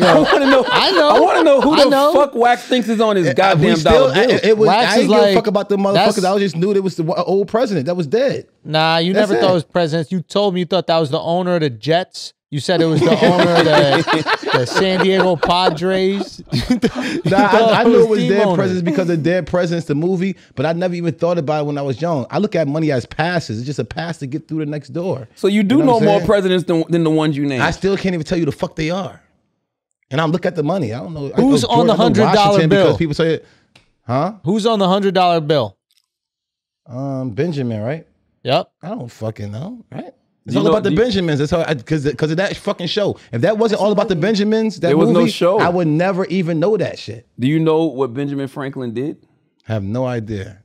Yeah. I want to know. I know. I want to know who the know. fuck Wax thinks is on his it, goddamn still, dollar bill. I, it was, Wax I didn't like, give a fuck about the motherfuckers. I just knew it was the old president that was dead. Nah, you that's never it. thought it was presidents. You told me you thought that was the owner of the Jets. You said it was the owner of the, the San Diego Padres. Nah, I, I knew it was dead owner. presidents because of Dead Presidents, the movie, but I never even thought about it when I was young. I look at money as passes. It's just a pass to get through the next door. So you do you know, know more saying? presidents than, than the ones you named. I still can't even tell you the fuck they are. And I look at the money. I don't know. Who's on the one hundred dollar bill? Because people say it. Huh? Who's on the one hundred dollar bill? Um, Benjamin, right? Yep. I don't fucking know, right? It's all about the Benjamins. That's how, because because of that fucking show. If that wasn't all about the Benjamins, that movie, I would never even know that shit. Do you know what Benjamin Franklin did? I have no idea.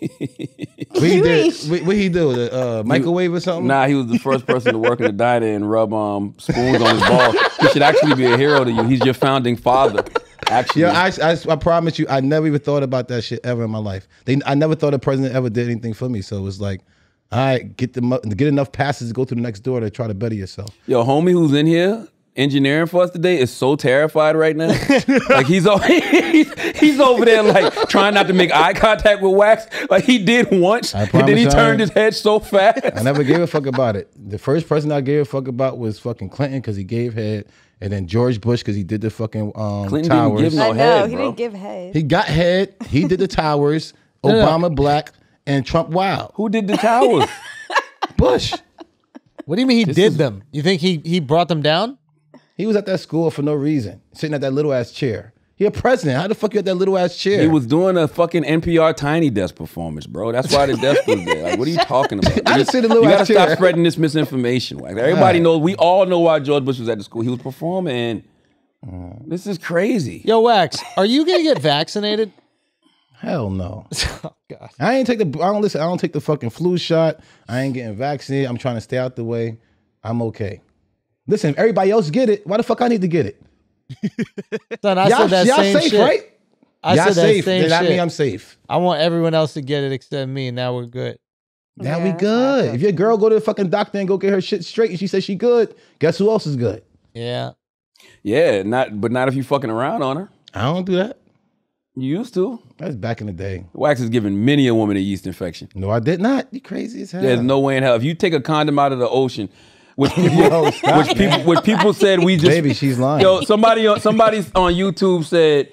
What he did? What he do? The uh, microwave or something? Nah, he was the first person to work in a diner and rub um, spoons on his balls. He should actually be a hero to you. He's your founding father. Actually, yeah, I, I, I promise you, I never even thought about that shit ever in my life. They, I never thought a president ever did anything for me. So it was like. All right, get the get enough passes to go through the next door to try to better yourself. Yo, homie, who's in here engineering for us today is so terrified right now. Like he's, he's he's over there like trying not to make eye contact with Wax. Like he did once, and then he turned his head so fast. I never gave a fuck about it. The first person I gave a fuck about was fucking Clinton because he gave head. And then George Bush because he did the fucking um, Clinton towers. Didn't give no I know, head, he bro. didn't give head. He got head. He did the towers. Obama yeah. black. And Trump, wow. Who did the towers? Bush. What do you mean he this did is... them? You think he he brought them down? He was at that school for no reason, sitting at that little ass chair. He a president. How the fuck you at that little ass chair? He was doing a fucking N P R Tiny Desk performance, bro. That's why the desk was there. Like, what are you talking about? I just see the little ass chair. You gotta stop spreading this misinformation. Like, everybody right. knows. We all know why George Bush was at the school. He was performing. Mm. This is crazy. Yo, Wax, are you gonna get vaccinated? Hell no. Oh, God. I ain't take the I don't listen, I don't take the fucking flu shot. I ain't getting vaccinated. I'm trying to stay out the way. I'm okay. Listen, if everybody else get it, why the fuck I need to get it? Son, I said that y'all same safe, shit. right? I y'all said that safe. Same that shit. I mean I'm safe. I want everyone else to get it except me, and now we're good. Now yeah, we good. If your girl go to the fucking doctor and go get her shit straight and she says she good, guess who else is good? Yeah. Yeah, not but not if you fucking around on her. I don't do that. You used to. That's back in the day. Wax has given many a woman a yeast infection. No, I did not. You crazy as hell. There's no way in hell. If you take a condom out of the ocean, which people, yo, stop, which, people which people said we just baby, she's lying. Yo, somebody on somebody on YouTube said,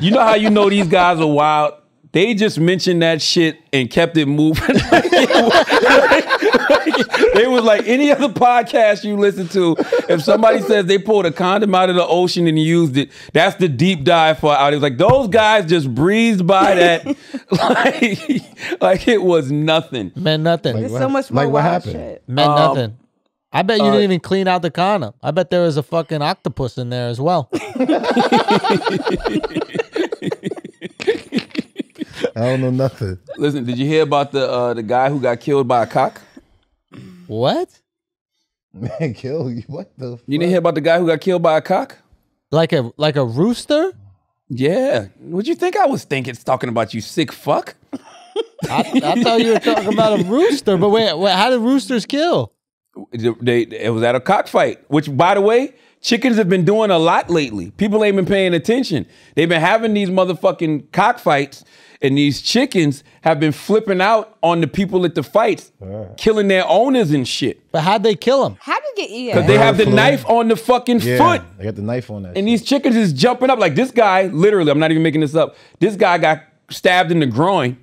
you know how you know these guys are wild? They just mentioned that shit and kept it moving. like, like, like, they was like any other podcast you listen to. If somebody says they pulled a condom out of the ocean and used it, that's the deep dive for out. It was like those guys just breezed by that, like, like it was nothing. Meant nothing. Like, There's what, so much more like what happened. Shit. Meant um, nothing. I bet you uh, didn't even clean out the condom. I bet there was a fucking octopus in there as well. I don't know nothing. Listen, did you hear about the uh, the guy who got killed by a cock? What? Man, kill you? What the? Fuck? You didn't hear about the guy who got killed by a cock? Like a like a rooster? Yeah. What'd you think I was thinking? Talking about you, sick fuck. I, I thought you were talking about a rooster. But wait, wait, how did roosters kill? They, they, it was at a cockfight. Which, by the way. Chickens have been doing a lot lately. People ain't been paying attention. They've been having these motherfucking cockfights, and these chickens have been flipping out on the people at the fights, uh. killing their owners and shit. But how'd they kill them? How'd you get eaten? Because they have the knife on the fucking yeah, foot. They got the knife on that. And shit. These chickens is jumping up. Like this guy, literally, I'm not even making this up. This guy got stabbed in the groin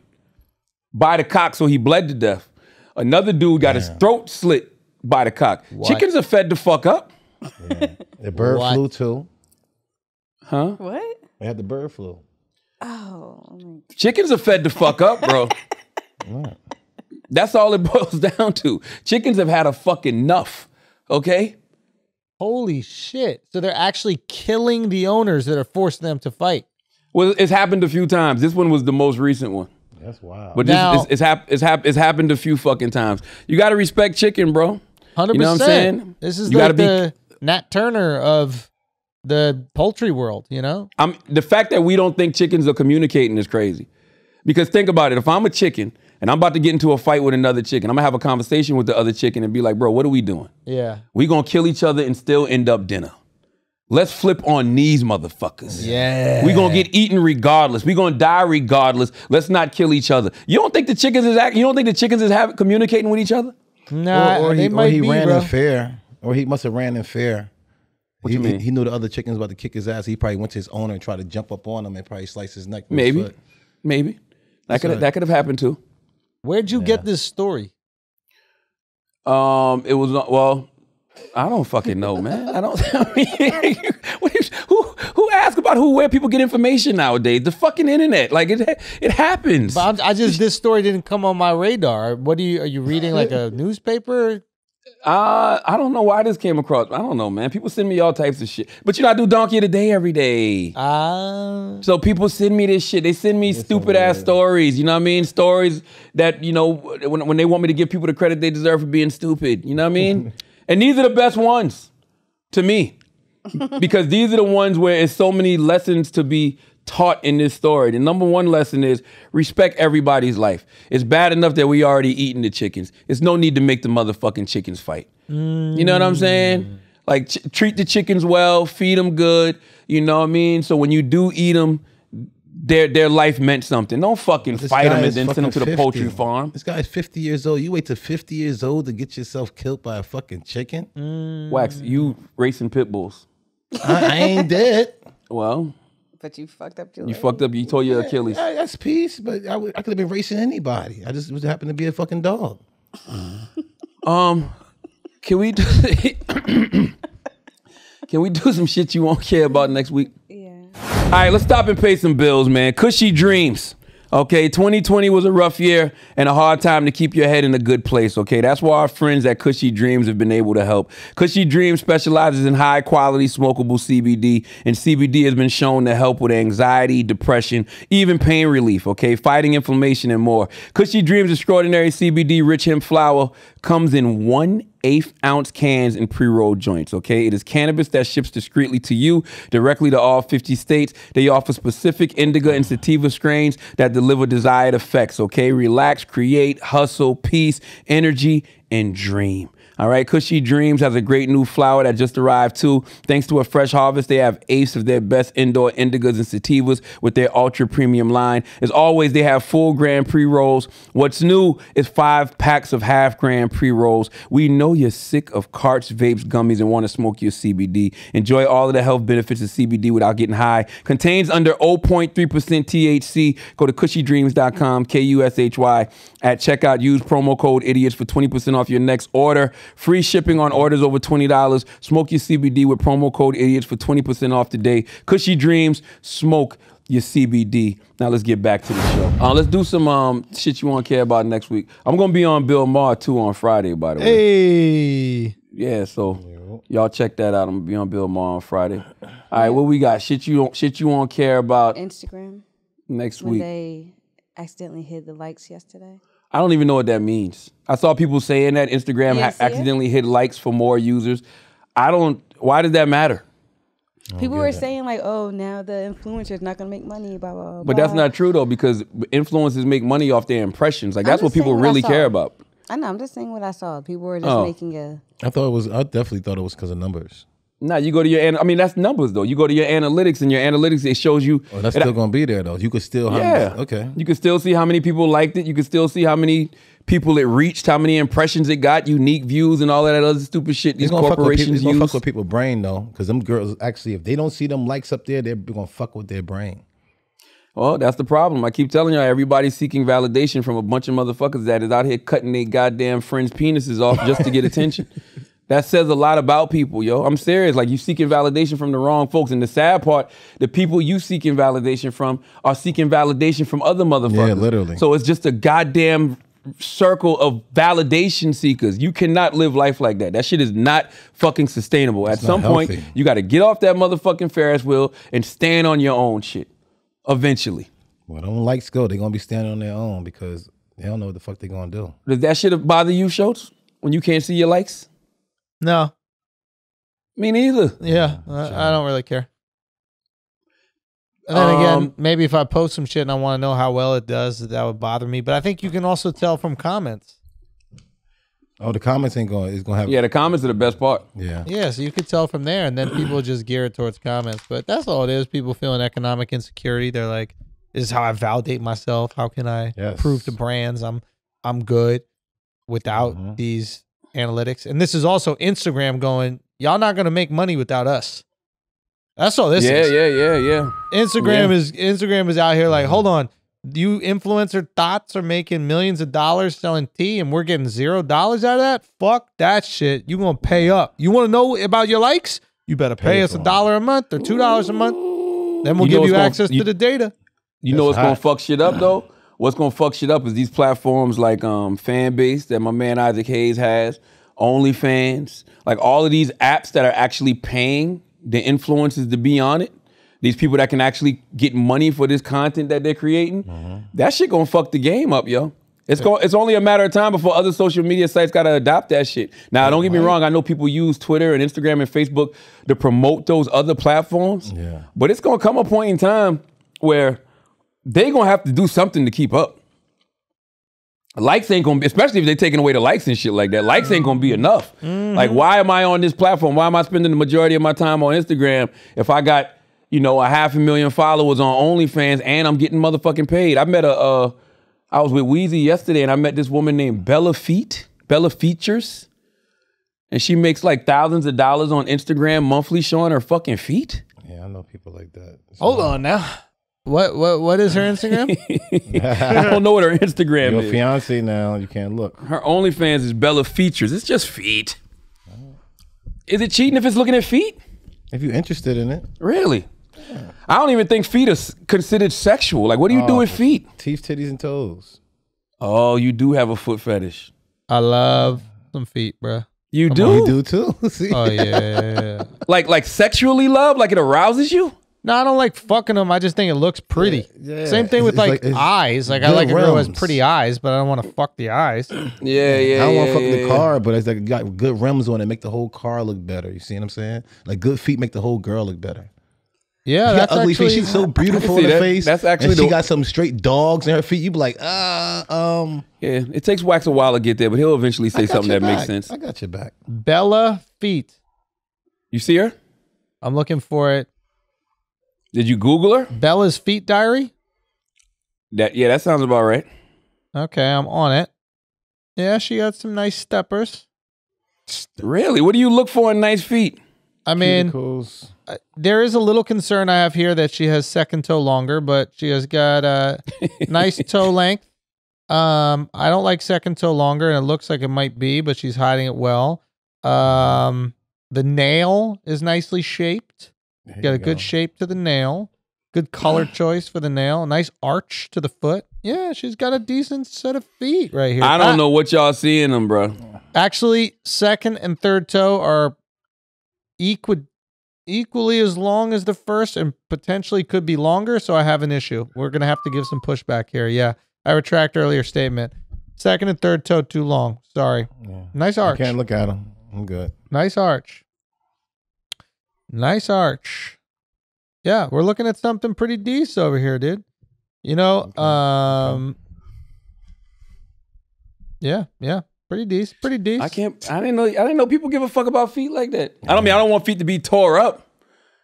by the cock, so he bled to death. Another dude got Damn. his throat slit by the cock. What? Chickens are fed the fuck up. Yeah. The bird what? flu too. Huh? What? They had the bird flu. Oh. Chickens are fed the fuck up, bro. What? That's all it boils down to. Chickens have had a fucking enough, okay? Holy shit. So they're actually killing the owners that are forcing them to fight. Well, it's happened a few times. This one was the most recent one. That's wild. But now, this, it's, it's, hap it's, hap it's happened a few fucking times. You got to respect chicken, bro. one hundred percent. You know what I'm saying? This is you like the... Nat Turner of the poultry world, you know? I'm, the fact that we don't think chickens are communicating is crazy. Because think about it. If I'm a chicken, and I'm about to get into a fight with another chick, and I'm gonna have a conversation with the other chick and be like, bro, what are we doing? Yeah. We gonna kill each other and still end up dinner. Let's flip on these motherfuckers. Yeah. We gonna get eaten regardless. We gonna die regardless. Let's not kill each other. You don't think the chickens is act, you don't think the chickens is have, communicating with each other? Nah, or, or they he, might or he be, ran bro. in fear, or he must have ran in fear. What he, you mean? He knew the other chicken was about to kick his ass. He probably went to his owner and tried to jump up on him and probably slice his neck. Maybe, his maybe that could that could have happened too. Where'd you yeah. get this story? Um, it was well. I don't fucking know, man. I don't. I mean, who who asked about who where people get information nowadays? The fucking internet, like it it happens. But I just this story didn't come on my radar. What do you are you reading like a newspaper? Uh, I don't know why this came across. I don't know, man. People send me all types of shit, but you know I do Donkey of the Day every day. Ah. Uh, so people send me this shit. They send me stupid ass right. stories. You know what I mean? Stories that you know when when they want me to give people the credit they deserve for being stupid. You know what I mean? And these are the best ones to me because these are the ones where there's so many lessons to be taught in this story. The number one lesson is respect everybody's life. It's bad enough that we already eating the chickens. It's no need to make the motherfucking chickens fight. Mm. You know what I'm saying? Like ch- treat the chickens well, feed them good. You know what I mean? So when you do eat them, Their their life meant something. Don't fucking this fight them and then send them to the fifty. Poultry farm. This guy's fifty years old. You wait till fifty years old to get yourself killed by a fucking chicken? Mm. Wax, you racing pit bulls. I, I ain't dead. Well. But you fucked up your You leg. fucked up. You tore your Achilles. Yeah, that's peace, but I, I could have been racing anybody. I just happened to be a fucking dog. um, Can we do... can we do some shit you won't care about next week? All right, let's stop and pay some bills, man. Kushy Dreams, okay? twenty twenty was a rough year and a hard time to keep your head in a good place, okay? That's why our friends at Kushy Dreams have been able to help. Kushy Dreams specializes in high-quality smokable C B D, and C B D has been shown to help with anxiety, depression, even pain relief, okay? Fighting inflammation and more. Kushy Dreams Extraordinary C B D Rich Hemp Flower comes in one eighth ounce cans and pre-roll joints, okay? It is cannabis that ships discreetly to you, directly to all fifty states. They offer specific indica and sativa strains that deliver desired effects, okay? Relax, create, hustle, peace, energy, and dream. All right, Kushy Dreams has a great new flower that just arrived too. Thanks to a fresh harvest, they have ace of their best indoor indicas and sativas with their ultra premium line. As always, they have full gram pre-rolls. What's new is five packs of half gram pre-rolls. We know you're sick of carts, vapes, gummies, and want to smoke your C B D. Enjoy all of the health benefits of C B D without getting high. Contains under zero point three percent T H C. Go to kushy dreams dot com, K U S H Y. At checkout, use promo code IDIOTS for twenty percent off your next order. Free shipping on orders over twenty dollars. Smoke your C B D with promo code IDIOTS for twenty percent off today. Kushy Dreams, smoke your C B D. Now let's get back to the show. Uh, let's do some um, shit you won't care about next week. I'm going to be on Bill Maher too on Friday, by the way. Hey! Yeah, so y'all check that out. I'm going to be on Bill Maher on Friday. All right, what we got? Shit you don't, shit you won't care about. Instagram. Next week. When they accidentally hid the likes yesterday. I don't even know what that means. I saw people saying that Instagram ha accidentally it? hit likes for more users. I don't, why does that matter? People were that. saying like, oh, now the influencer's not gonna make money, blah, blah, blah. But that's not true though, because influencers make money off their impressions. Like that's what people really care about. I know, I'm just saying what I saw. People were just oh. making a... I thought it was, I definitely thought it was because of numbers. Nah, you go to your, I mean, that's numbers though. You go to your analytics and your analytics, it shows you. Oh, that's still I, gonna be there though. You could still, yeah. Many, okay. You could still see how many people liked it. You could still see how many people it reached, how many impressions it got, unique views and all that other stupid shit these corporations use. It's gonna fuck with people's brain though, because them girls, actually, if they don't see them likes up there, they're gonna fuck with their brain. Well, that's the problem. I keep telling y'all, everybody's seeking validation from a bunch of motherfuckers that is out here cutting their goddamn friends' penises off just to get attention. That says a lot about people, yo. I'm serious. Like, you seeking validation from the wrong folks. And the sad part, the people you seeking validation from are seeking validation from other motherfuckers. Yeah, literally. So it's just a goddamn circle of validation seekers. You cannot live life like that. That shit is not fucking sustainable. It's At some healthy. point, you got to get off that motherfucking Ferris wheel and stand on your own shit, eventually. Well, them likes go, they're going to be standing on their own because they don't know what the fuck they're going to do. Does that shit bother you, Schulz, when you can't see your likes? No. Me neither. Yeah, I, I don't really care. And then um, again, maybe if I post some shit and I want to know how well it does, that would bother me. But I think you can also tell from comments. Oh, the comments ain't going. It's gonna have. Yeah, the comments are the best part. Yeah. Yeah, so you could tell from there, and then people just gear it towards comments. But that's all it is. People feeling economic insecurity. They're like, "This is how I validate myself. How can I yes. prove to brands I'm I'm good without mm-hmm. these analytics?" And this is also Instagram going, "Y'all not gonna make money without us." That's all this yeah, is. Yeah, yeah, yeah, yeah. Instagram yeah. is Instagram is out here like, hold on. You influencer thoughts are making millions of dollars selling tea and we're getting zero dollars out of that? Fuck that shit. You gonna pay up. You wanna know about your likes? You better pay, pay us a dollar a month or two dollars a month. Then we'll you give you access gonna, you, to the data. You That's know what's hot. gonna fuck shit up though? What's gonna fuck shit up is these platforms like um Fanbase that my man Isaac Hayes has, OnlyFans, like all of these apps that are actually paying the influencers to be on it. These people that can actually get money for this content that they're creating, mm-hmm. that shit gonna fuck the game up, yo. It's go, it's only a matter of time before other social media sites gotta adopt that shit. Now, don't get me wrong, I know people use Twitter and Instagram and Facebook to promote those other platforms, yeah. but it's gonna come a point in time where they gonna have to do something to keep up. Likes ain't gonna be, especially if they're taking away the likes and shit like that. Likes ain't gonna be enough. Mm-hmm. Like, why am I on this platform? Why am I spending the majority of my time on Instagram if I got you know, a half a million followers on OnlyFans, and I'm getting motherfucking paid? I met a, uh, I was with Weezy yesterday, and I met this woman named Bella Feet, Bella Features, and she makes like thousands of dollars on Instagram monthly showing her fucking feet. Yeah, I know people like that. So Hold on now. What what what is her Instagram? I don't know what her Instagram Your is. Your fiance now, you can't look. Her OnlyFans is Bella Features. It's just feet. Oh. Is it cheating if it's looking at feet? If you're interested in it. Really? Yeah. I don't even think feet are considered sexual. Like, what do you oh, do with feet? Teeth, titties, and toes. Oh, you do have a foot fetish. I love some feet, bro. You Come do? On. You do too. See? Oh yeah. Like, like sexually love? Like it arouses you? No, I don't like fucking them. I just think it looks pretty. Yeah, yeah. Same thing it's, with like, like eyes. Like I like a girl who has pretty eyes, but I don't want to fuck the eyes. Yeah, yeah. I don't yeah, want to fuck yeah, the yeah. car, but it's like got good rims on it, make the whole car look better. You see what I'm saying? Like good feet make the whole girl look better. Yeah, she that's got ugly actually, face. She's so beautiful in the that, face. That's actually. And she the, got some straight dogs in her feet. You be like, ah, uh, um. Yeah, it takes Wax a while to get there, but he'll eventually say something that back. makes sense. I got your back. Bella Feet. You see her? I'm looking for it. Did you Google her? Bella's Feet Diary? That yeah, that sounds about right. Okay, I'm on it. Yeah, she got some nice steppers. Really? What do you look for in nice feet? I mean, Cuticles. There is a little concern I have here that she has second toe longer, but she has got a nice toe length. Um, I don't like second toe longer, and it looks like it might be, but she's hiding it well. Um, the nail is nicely shaped. There you got a go. good shape to the nail. Good color choice for the nail. Nice arch to the foot. Yeah, she's got a decent set of feet right here. I don't I, know what y'all see in them, bro. Actually, second and third toe are equal. Equally as long as the first and potentially could be longer, so I have an issue. We're going to have to give some pushback here. Yeah, I retract earlier statement. Second and third toe too long. Sorry. Yeah. Nice arch. I can't look at them. I'm good. Nice arch. Nice arch. Yeah, we're looking at something pretty decent over here, dude. You know, okay. um, yeah, yeah. Pretty decent, pretty decent. I can't. I didn't know. I didn't know people give a fuck about feet like that. I don't mean I don't want feet to be tore up.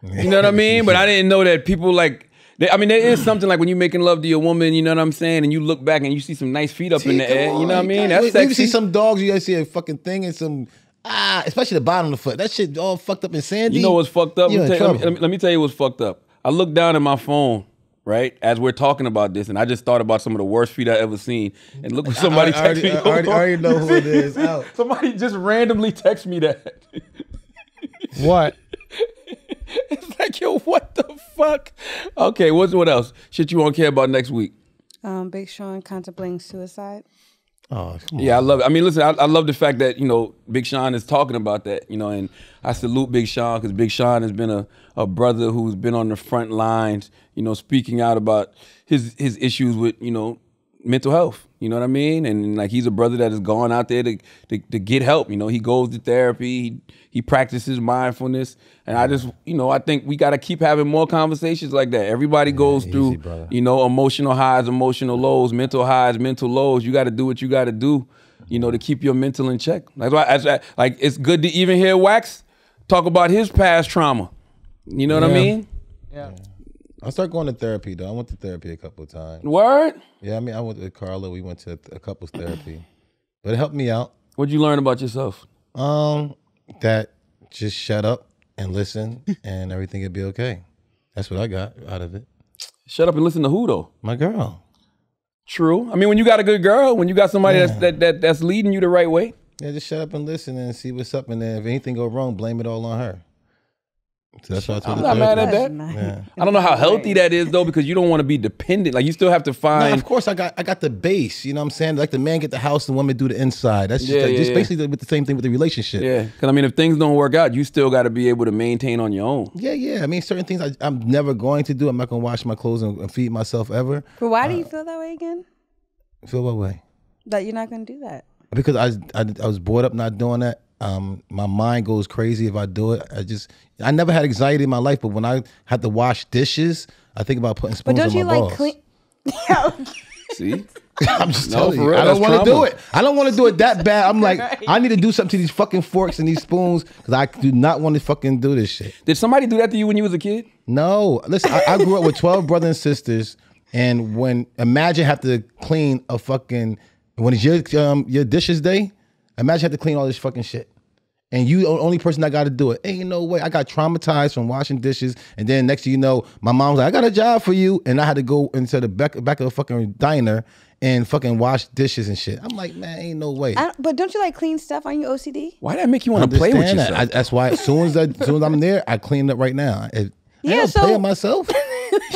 You know what I mean? But I didn't know that people like. They, I mean, there is something like when you're making love to your woman. You know what I'm saying? And you look back and you see some nice feet up Gee, in the air. On, you know what I mean? That's sexy. You see some dogs. You guys see a fucking thing and some ah, especially the bottom of the foot. That shit all fucked up and sandy. You know what's fucked up? Let me, tell, let, me, let me tell you what's fucked up. I looked down at my phone. Right? As we're talking about this, and I just thought about some of the worst feet I've ever seen. And look what somebody texted me. I already, I already know who it is. Out. Somebody just randomly texted me that. What? It's like, yo, what the fuck? Okay, what's what else? Shit you won't care about next week. Um, Big Sean contemplating suicide. Oh, come on. Yeah, I love it. I mean, listen, I, I love the fact that, you know, Big Sean is talking about that, you know, and I salute Big Sean because Big Sean has been a, a brother who's been on the front lines, you know, speaking out about his his issues with, you know, mental health. You know what I mean? And like, he's a brother that has gone out there to, to, to get help. You know, he goes to therapy. He, he practices mindfulness. And I just, you know, I think we got to keep having more conversations like that. Everybody yeah, goes easy, through, brother. You know, emotional highs, emotional lows, mental highs, mental lows. You got to do what you got to do, you know, to keep your mental in check. That's why, that's why, like, it's good to even hear Wax talk about his past trauma. You know what yeah. I mean? Yeah. yeah. I started going to therapy, though. I went to therapy a couple of times. Word? Yeah, I mean, I went with Carla. We went to a couple's therapy. But it helped me out. What'd you learn about yourself? Um, that just shut up and listen and everything would be okay. That's what I got out of it. Shut up and listen to who, though? My girl. True. I mean, when you got a good girl, when you got somebody yeah. that's, that, that, that's leading you the right way. Yeah, just shut up and listen and see what's up. And then if anything go wrong, blame it all on her. So that's how I'm not mad at that. Yeah. I don't know how healthy that is though, because you don't want to be dependent. Like you still have to find. No, of course, I got I got the base. You know what I'm saying? Like the man get the house, the woman do the inside. That's just, yeah, like, yeah, just yeah. basically with the same thing with the relationship. Yeah, because I mean, if things don't work out, you still got to be able to maintain on your own. Yeah, yeah. I mean, certain things I, I'm never going to do. I'm not gonna wash my clothes and, and feed myself ever. But why uh, do you feel that way again? Feel what way? That you're not gonna do that. Because I I, I was brought up not doing that. Um, my mind goes crazy if I do it. I just, I never had anxiety in my life, but when I had to wash dishes, I think about putting spoons in my balls. But don't you like clean? See? I'm just no, telling you, real, I don't want to do it. I don't want to do it that bad. I'm like, right. I need to do something to these fucking forks and these spoons because I do not want to fucking do this shit. Did somebody do that to you when you was a kid? No. Listen, I, I grew up with twelve brothers and sisters, and when, imagine have to clean a fucking, when it's your, um, your dishes day, imagine having to clean all this fucking shit. And you the only person that got to do it. Ain't no way. I got traumatized from washing dishes. And then next thing you know, my mom's like, I got a job for you. And I had to go into the back, back of a fucking diner and fucking wash dishes and shit. I'm like, man, ain't no way. I, but don't you like clean stuff? Aren't you O C D? Why did that make you want to play with yourself? That. I, that's why as soon as, I, as soon as I'm there, I clean up right now. I, yeah, I don't so play with myself.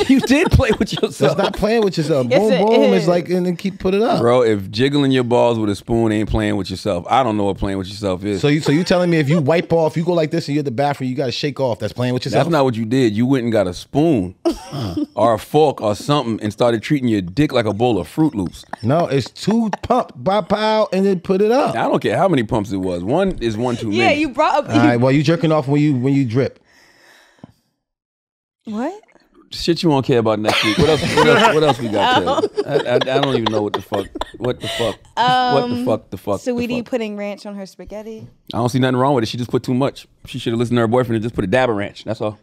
You did play with yourself. That's not playing with yourself. Yes, boom, it boom. Is. It's like, and then keep putting it up. Bro, if jiggling your balls with a spoon ain't playing with yourself, I don't know what playing with yourself is. So you, so you telling me if you wipe off, you go like this and you're at the bathroom, you got to shake off. That's playing with yourself? That's not what you did. You went and got a spoon uh. or a fork or something and started treating your dick like a bowl of Fruit Loops. No, it's two pump, pop, pow, and then put it up. I don't care how many pumps it was. One is one too many. Yeah, you brought up. All right, well, you jerking off when you when you drip. What? Shit you won't care about next week. What else? What else, what else we got? Oh. I, I, I don't even know what the fuck. What the fuck? Um, what the fuck? The fuck? Sweetie the fuck. Putting ranch on her spaghetti. I don't see nothing wrong with it. She just put too much. She should have listened to her boyfriend and just put a dab of ranch. That's all.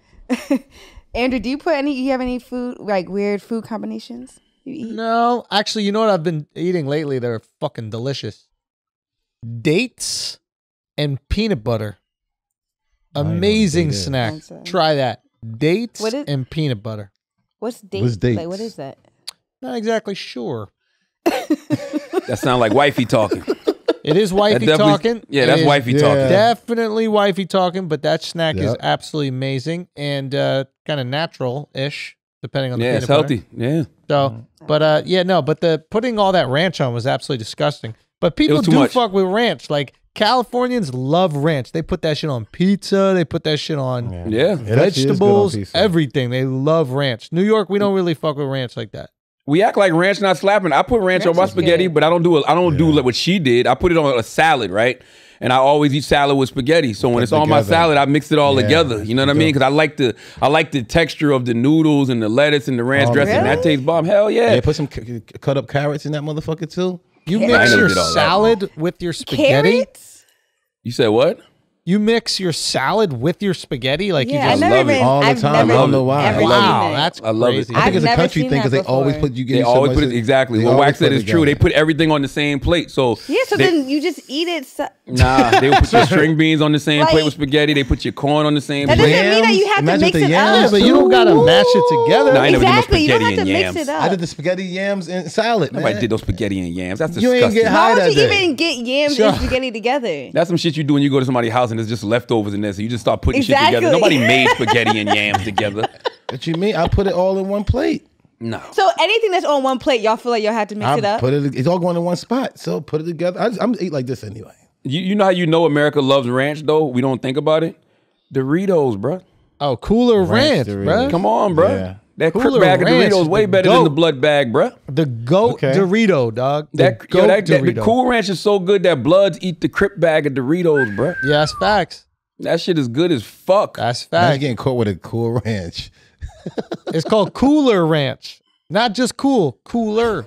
Andrew, do you put any? You have any food like weird food combinations you eat? No, actually, you know what I've been eating lately? They're fucking delicious. Dates and peanut butter. Amazing snack. Try that. Dates is, and peanut butter. What's dates? What's dates? Like, what is that? Not exactly sure. That sounds like wifey talking. It is wifey talking. Yeah, that's wifey yeah. talking. Definitely wifey talking, but that snack yep. is absolutely amazing and uh, kind of natural-ish, depending on the yeah, peanut butter. Yeah, it's healthy. Yeah. So, but uh, yeah, no, but the putting all that ranch on was absolutely disgusting. But people do much. fuck with ranch, like. Californians love ranch. They put that shit on pizza. They put that shit on yeah. Yeah. vegetables, on everything. They love ranch. New York, we don't really fuck with ranch like that. We act like ranch not slapping. I put ranch, ranch on my spaghetti, good. but I don't do a, I don't yeah. do like what she did. I put it on a salad, right? And I always eat salad with spaghetti. So when it's together. on my salad, I mix it all yeah. together. You know what I mean? Because I like the I like the texture of the noodles and the lettuce and the ranch oh, dressing. Really? That tastes bomb. Hell yeah. Yeah, put some cut up carrots in that motherfucker too. You mix your salad that. with your spaghetti? Carrots? You said what? You mix your salad with your spaghetti? Like yeah, you just I love it all the I've time. I don't know why. I wow, that's I love crazy. It. I think I've it's a country thing because they always put you get They always so put it, exactly. What Wax said is true. They put everything on the same plate. So yeah, so they, then you just eat it. So nah, they put your string beans on the same like, plate with spaghetti. They put your corn on the same that plate. That doesn't mean that you have Imagine to mix it yams, up. But you don't got to mash it together. No, I exactly, you don't have to mix it up. I did the spaghetti, yams, and salad. Nobody did those spaghetti and yams. That's disgusting. Why would you even get yams and spaghetti together? That's some shit you do when you go to somebody's house and it's just leftovers in there, so you just start putting exactly. shit together. Nobody made spaghetti and yams together. What you mean? I put it all in one plate. No. So anything that's on one plate, y'all feel like y'all had to mix I it up? Put it, it's all going in one spot, so put it together. I just, I'm going to eat like this anyway. You, you know how you know America loves ranch, though? We don't think about it. Doritos, bro. Oh, cooler ranch, ranch bro. Come on, bro. Yeah. That Cooler bag of Doritos is way better goat. than the blood bag, bruh. The goat okay. Dorito, dog. The that, goat yo, that, Dorito. That, the Cool Ranch is so good that Bloods eat the Crip bag of Doritos, bruh. Yeah, that's facts. That shit is good as fuck. That's facts. You're getting caught with a Cool Ranch. It's called Cooler Ranch. Not just cool, cooler.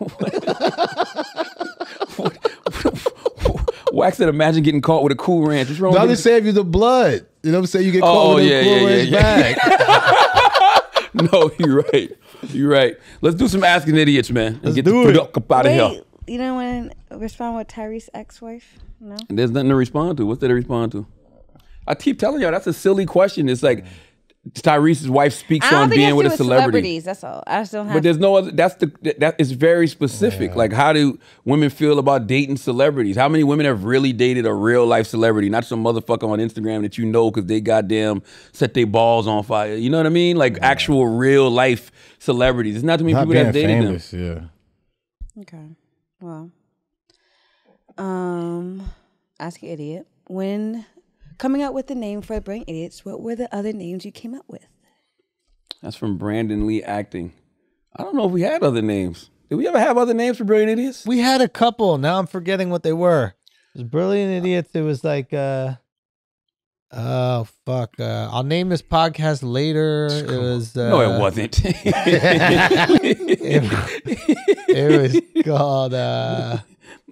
Wax said, imagine getting caught with a Cool Ranch. What's wrong with that? That'll save you the blood. You know what I'm saying? You get oh, caught with yeah, a Cool yeah, Ranch yeah, yeah. bag. No, you're right. You're right. Let's do some Asking Idiots, man. And Let's get do the it. Up, up out Wait, of here. You know when respond with Tyrese's ex-wife? No. And there's nothing to respond to. What's there to respond to? I keep telling y'all, that's a silly question. It's like, Tyrese's wife speaks on being with a celebrity. Celebrities, that's all. I just don't have. But there's no other. That's the. That is very specific. Yeah. Like, how do women feel about dating celebrities? How many women have really dated a real life celebrity, not some motherfucker on Instagram that you know because they goddamn set their balls on fire? You know what I mean? Like yeah. actual real life celebrities. It's not too many not people that dated famous, them. Yeah. Okay. Well. Um. Ask your idiot when. Coming up with the name for Brilliant Idiots, what were the other names you came up with? That's from Brandon Lee Acting. I don't know if we had other names. Did we ever have other names for Brilliant Idiots? We had a couple. Now I'm forgetting what they were. It was Brilliant Idiots. It was like, uh, oh, fuck. Uh, I'll name this podcast later. It was. Uh, no, it wasn't. it, it was called. Uh,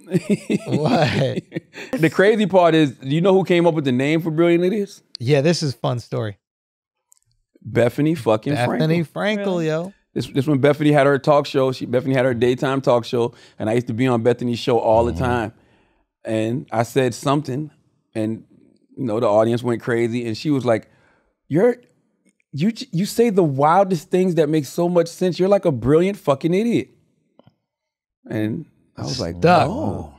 What? The crazy part is, do you know who came up with the name for Brilliant Idiots? Yeah, this is a fun story. Bethany fucking Frankel. Bethany Frankel, Frankel yo. This this when Bethany had her talk show. She Bethany had her daytime talk show, and I used to be on Bethany's show all mm-hmm. the time. And I said something, and you know the audience went crazy, and she was like, "You're you you say the wildest things that make so much sense. You're like a brilliant fucking idiot." And I was like, Duck. "Oh,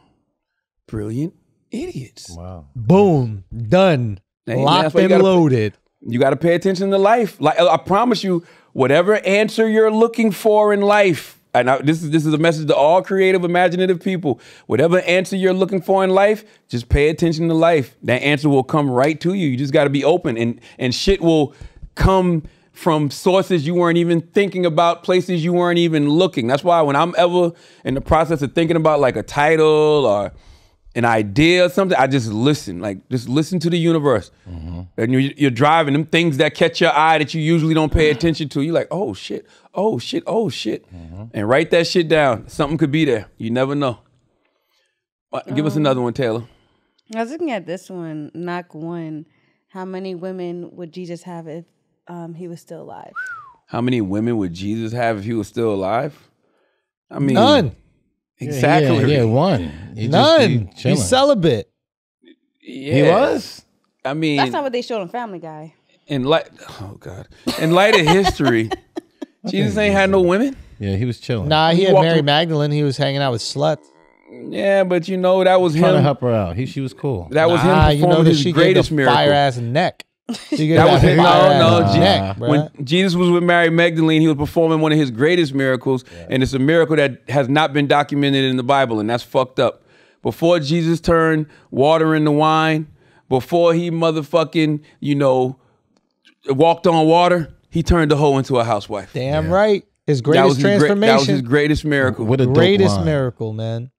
Brilliant Idiots!" Wow! Boom, done, and locked and you gotta, loaded. You got to pay attention to life. Like I promise you, whatever answer you're looking for in life, and I, this is this is a message to all creative, imaginative people. Whatever answer you're looking for in life, just pay attention to life. That answer will come right to you. You just got to be open, and and shit will come from sources you weren't even thinking about, places you weren't even looking. That's why when I'm ever in the process of thinking about like a title or an idea or something, I just listen, like just listen to the universe. Mm-hmm. And you're, you're driving them things that catch your eye that you usually don't pay attention to. You're like, oh shit, oh shit, oh shit. Mm-hmm. And write that shit down. Something could be there. You never know. Right, give um, us another one, Taylor. I was looking at this one, knock one. How many women would Jesus have if Um, he was still alive? How many women would Jesus have if he was still alive? I mean, none. Exactly. Yeah, yeah, yeah one. He none. Just, he He's celibate. Yeah. He was. I mean, that's not what they showed on Family Guy. In light, oh god, in light of history, Jesus ain't had no women. Yeah, he was chilling. Nah, he, he had Mary with Magdalene. He was hanging out with sluts. Yeah, but you know that was him trying to help her out. He, she was cool. That was nah, him performing you know, his she greatest miracle. Fire ass neck. That was his, no, no. Nah, Jack, when Jesus was with Mary Magdalene, he was performing one of his greatest miracles, yeah. and it's a miracle that has not been documented in the Bible, and that's fucked up. Before Jesus turned water into wine, before he motherfucking, you know, walked on water, he turned the hoe into a housewife. Damn yeah. right. His greatest that was his transformation. Great, that was his greatest miracle. What a greatest line. Miracle, man.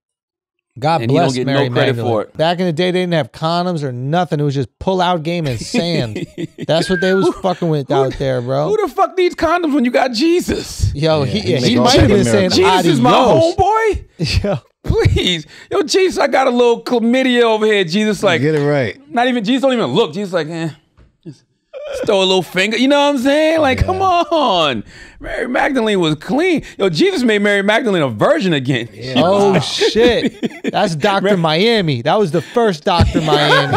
God and bless you don't get Mary no credit Magdalene. For it. Back in the day, they didn't have condoms or nothing. It was just pull-out game and sand. That's what they was who, fucking with who, out there, bro. Who the fuck needs condoms when you got Jesus? Yo, yeah, he, he, he might have been saying, Jesus Adios. Is my homeboy? Yo. Please. Yo, Jesus, I got a little chlamydia over here. Jesus like, you get it right. Not even, Jesus don't even look. Jesus like, eh. Just throw a little finger. You know what I'm saying? Like, yeah. come on. Mary Magdalene was clean. Yo, Jesus made Mary Magdalene a virgin again. Yeah. Oh, shit. That's Doctor Miami. That was the first Doctor Miami,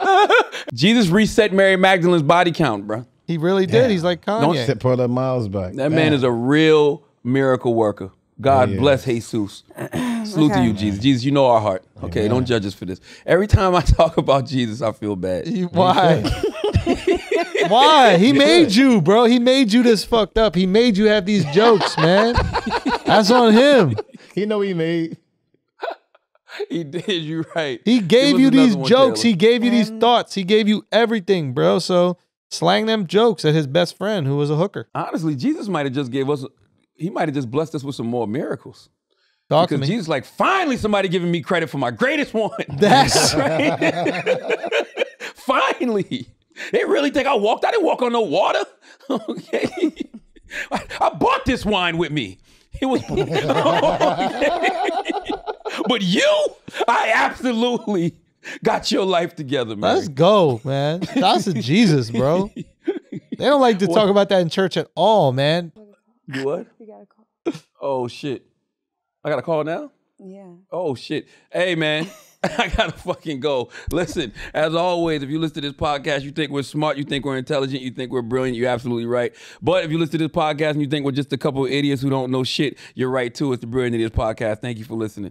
bro. Jesus reset Mary Magdalene's body count, bro. He really did. Yeah. He's like Kanye. Don't sit for the miles back. That Damn. man is a real miracle worker. God oh, yeah. bless Jesus. Salute okay. to you, Jesus. Jesus, you know our heart. Okay, Amen. Don't judge us for this. Every time I talk about Jesus, I feel bad. Why? Why? He made you, bro. He made you this fucked up. He made you have these jokes, man. That's on him. He know he made. He did, you right. He gave you these jokes. Taylor. He gave you these thoughts. He gave you everything, bro. So slang them jokes at his best friend who was a hooker. Honestly, Jesus might have just gave us, he might have just blessed us with some more miracles. Talk because to me. Jesus like, finally somebody giving me credit for my greatest one. That's right. Finally. They really think I walked? I didn't walk on no water. Okay. I, I bought this wine with me. It was, okay. But you, I absolutely got your life together, man. Let's go, man. That's a Jesus, bro. They don't like to what? talk about that in church at all, man. You what? You got a call. Oh, shit. I got a call now? Yeah. Oh, shit. Hey, man. I gotta fucking go. Listen, as always, if you listen to this podcast, you think we're smart, you think we're intelligent, you think we're brilliant, you're absolutely right. But if you listen to this podcast and you think we're just a couple of idiots who don't know shit, you're right too. It's the Brilliant Idiots Podcast. Thank you for listening.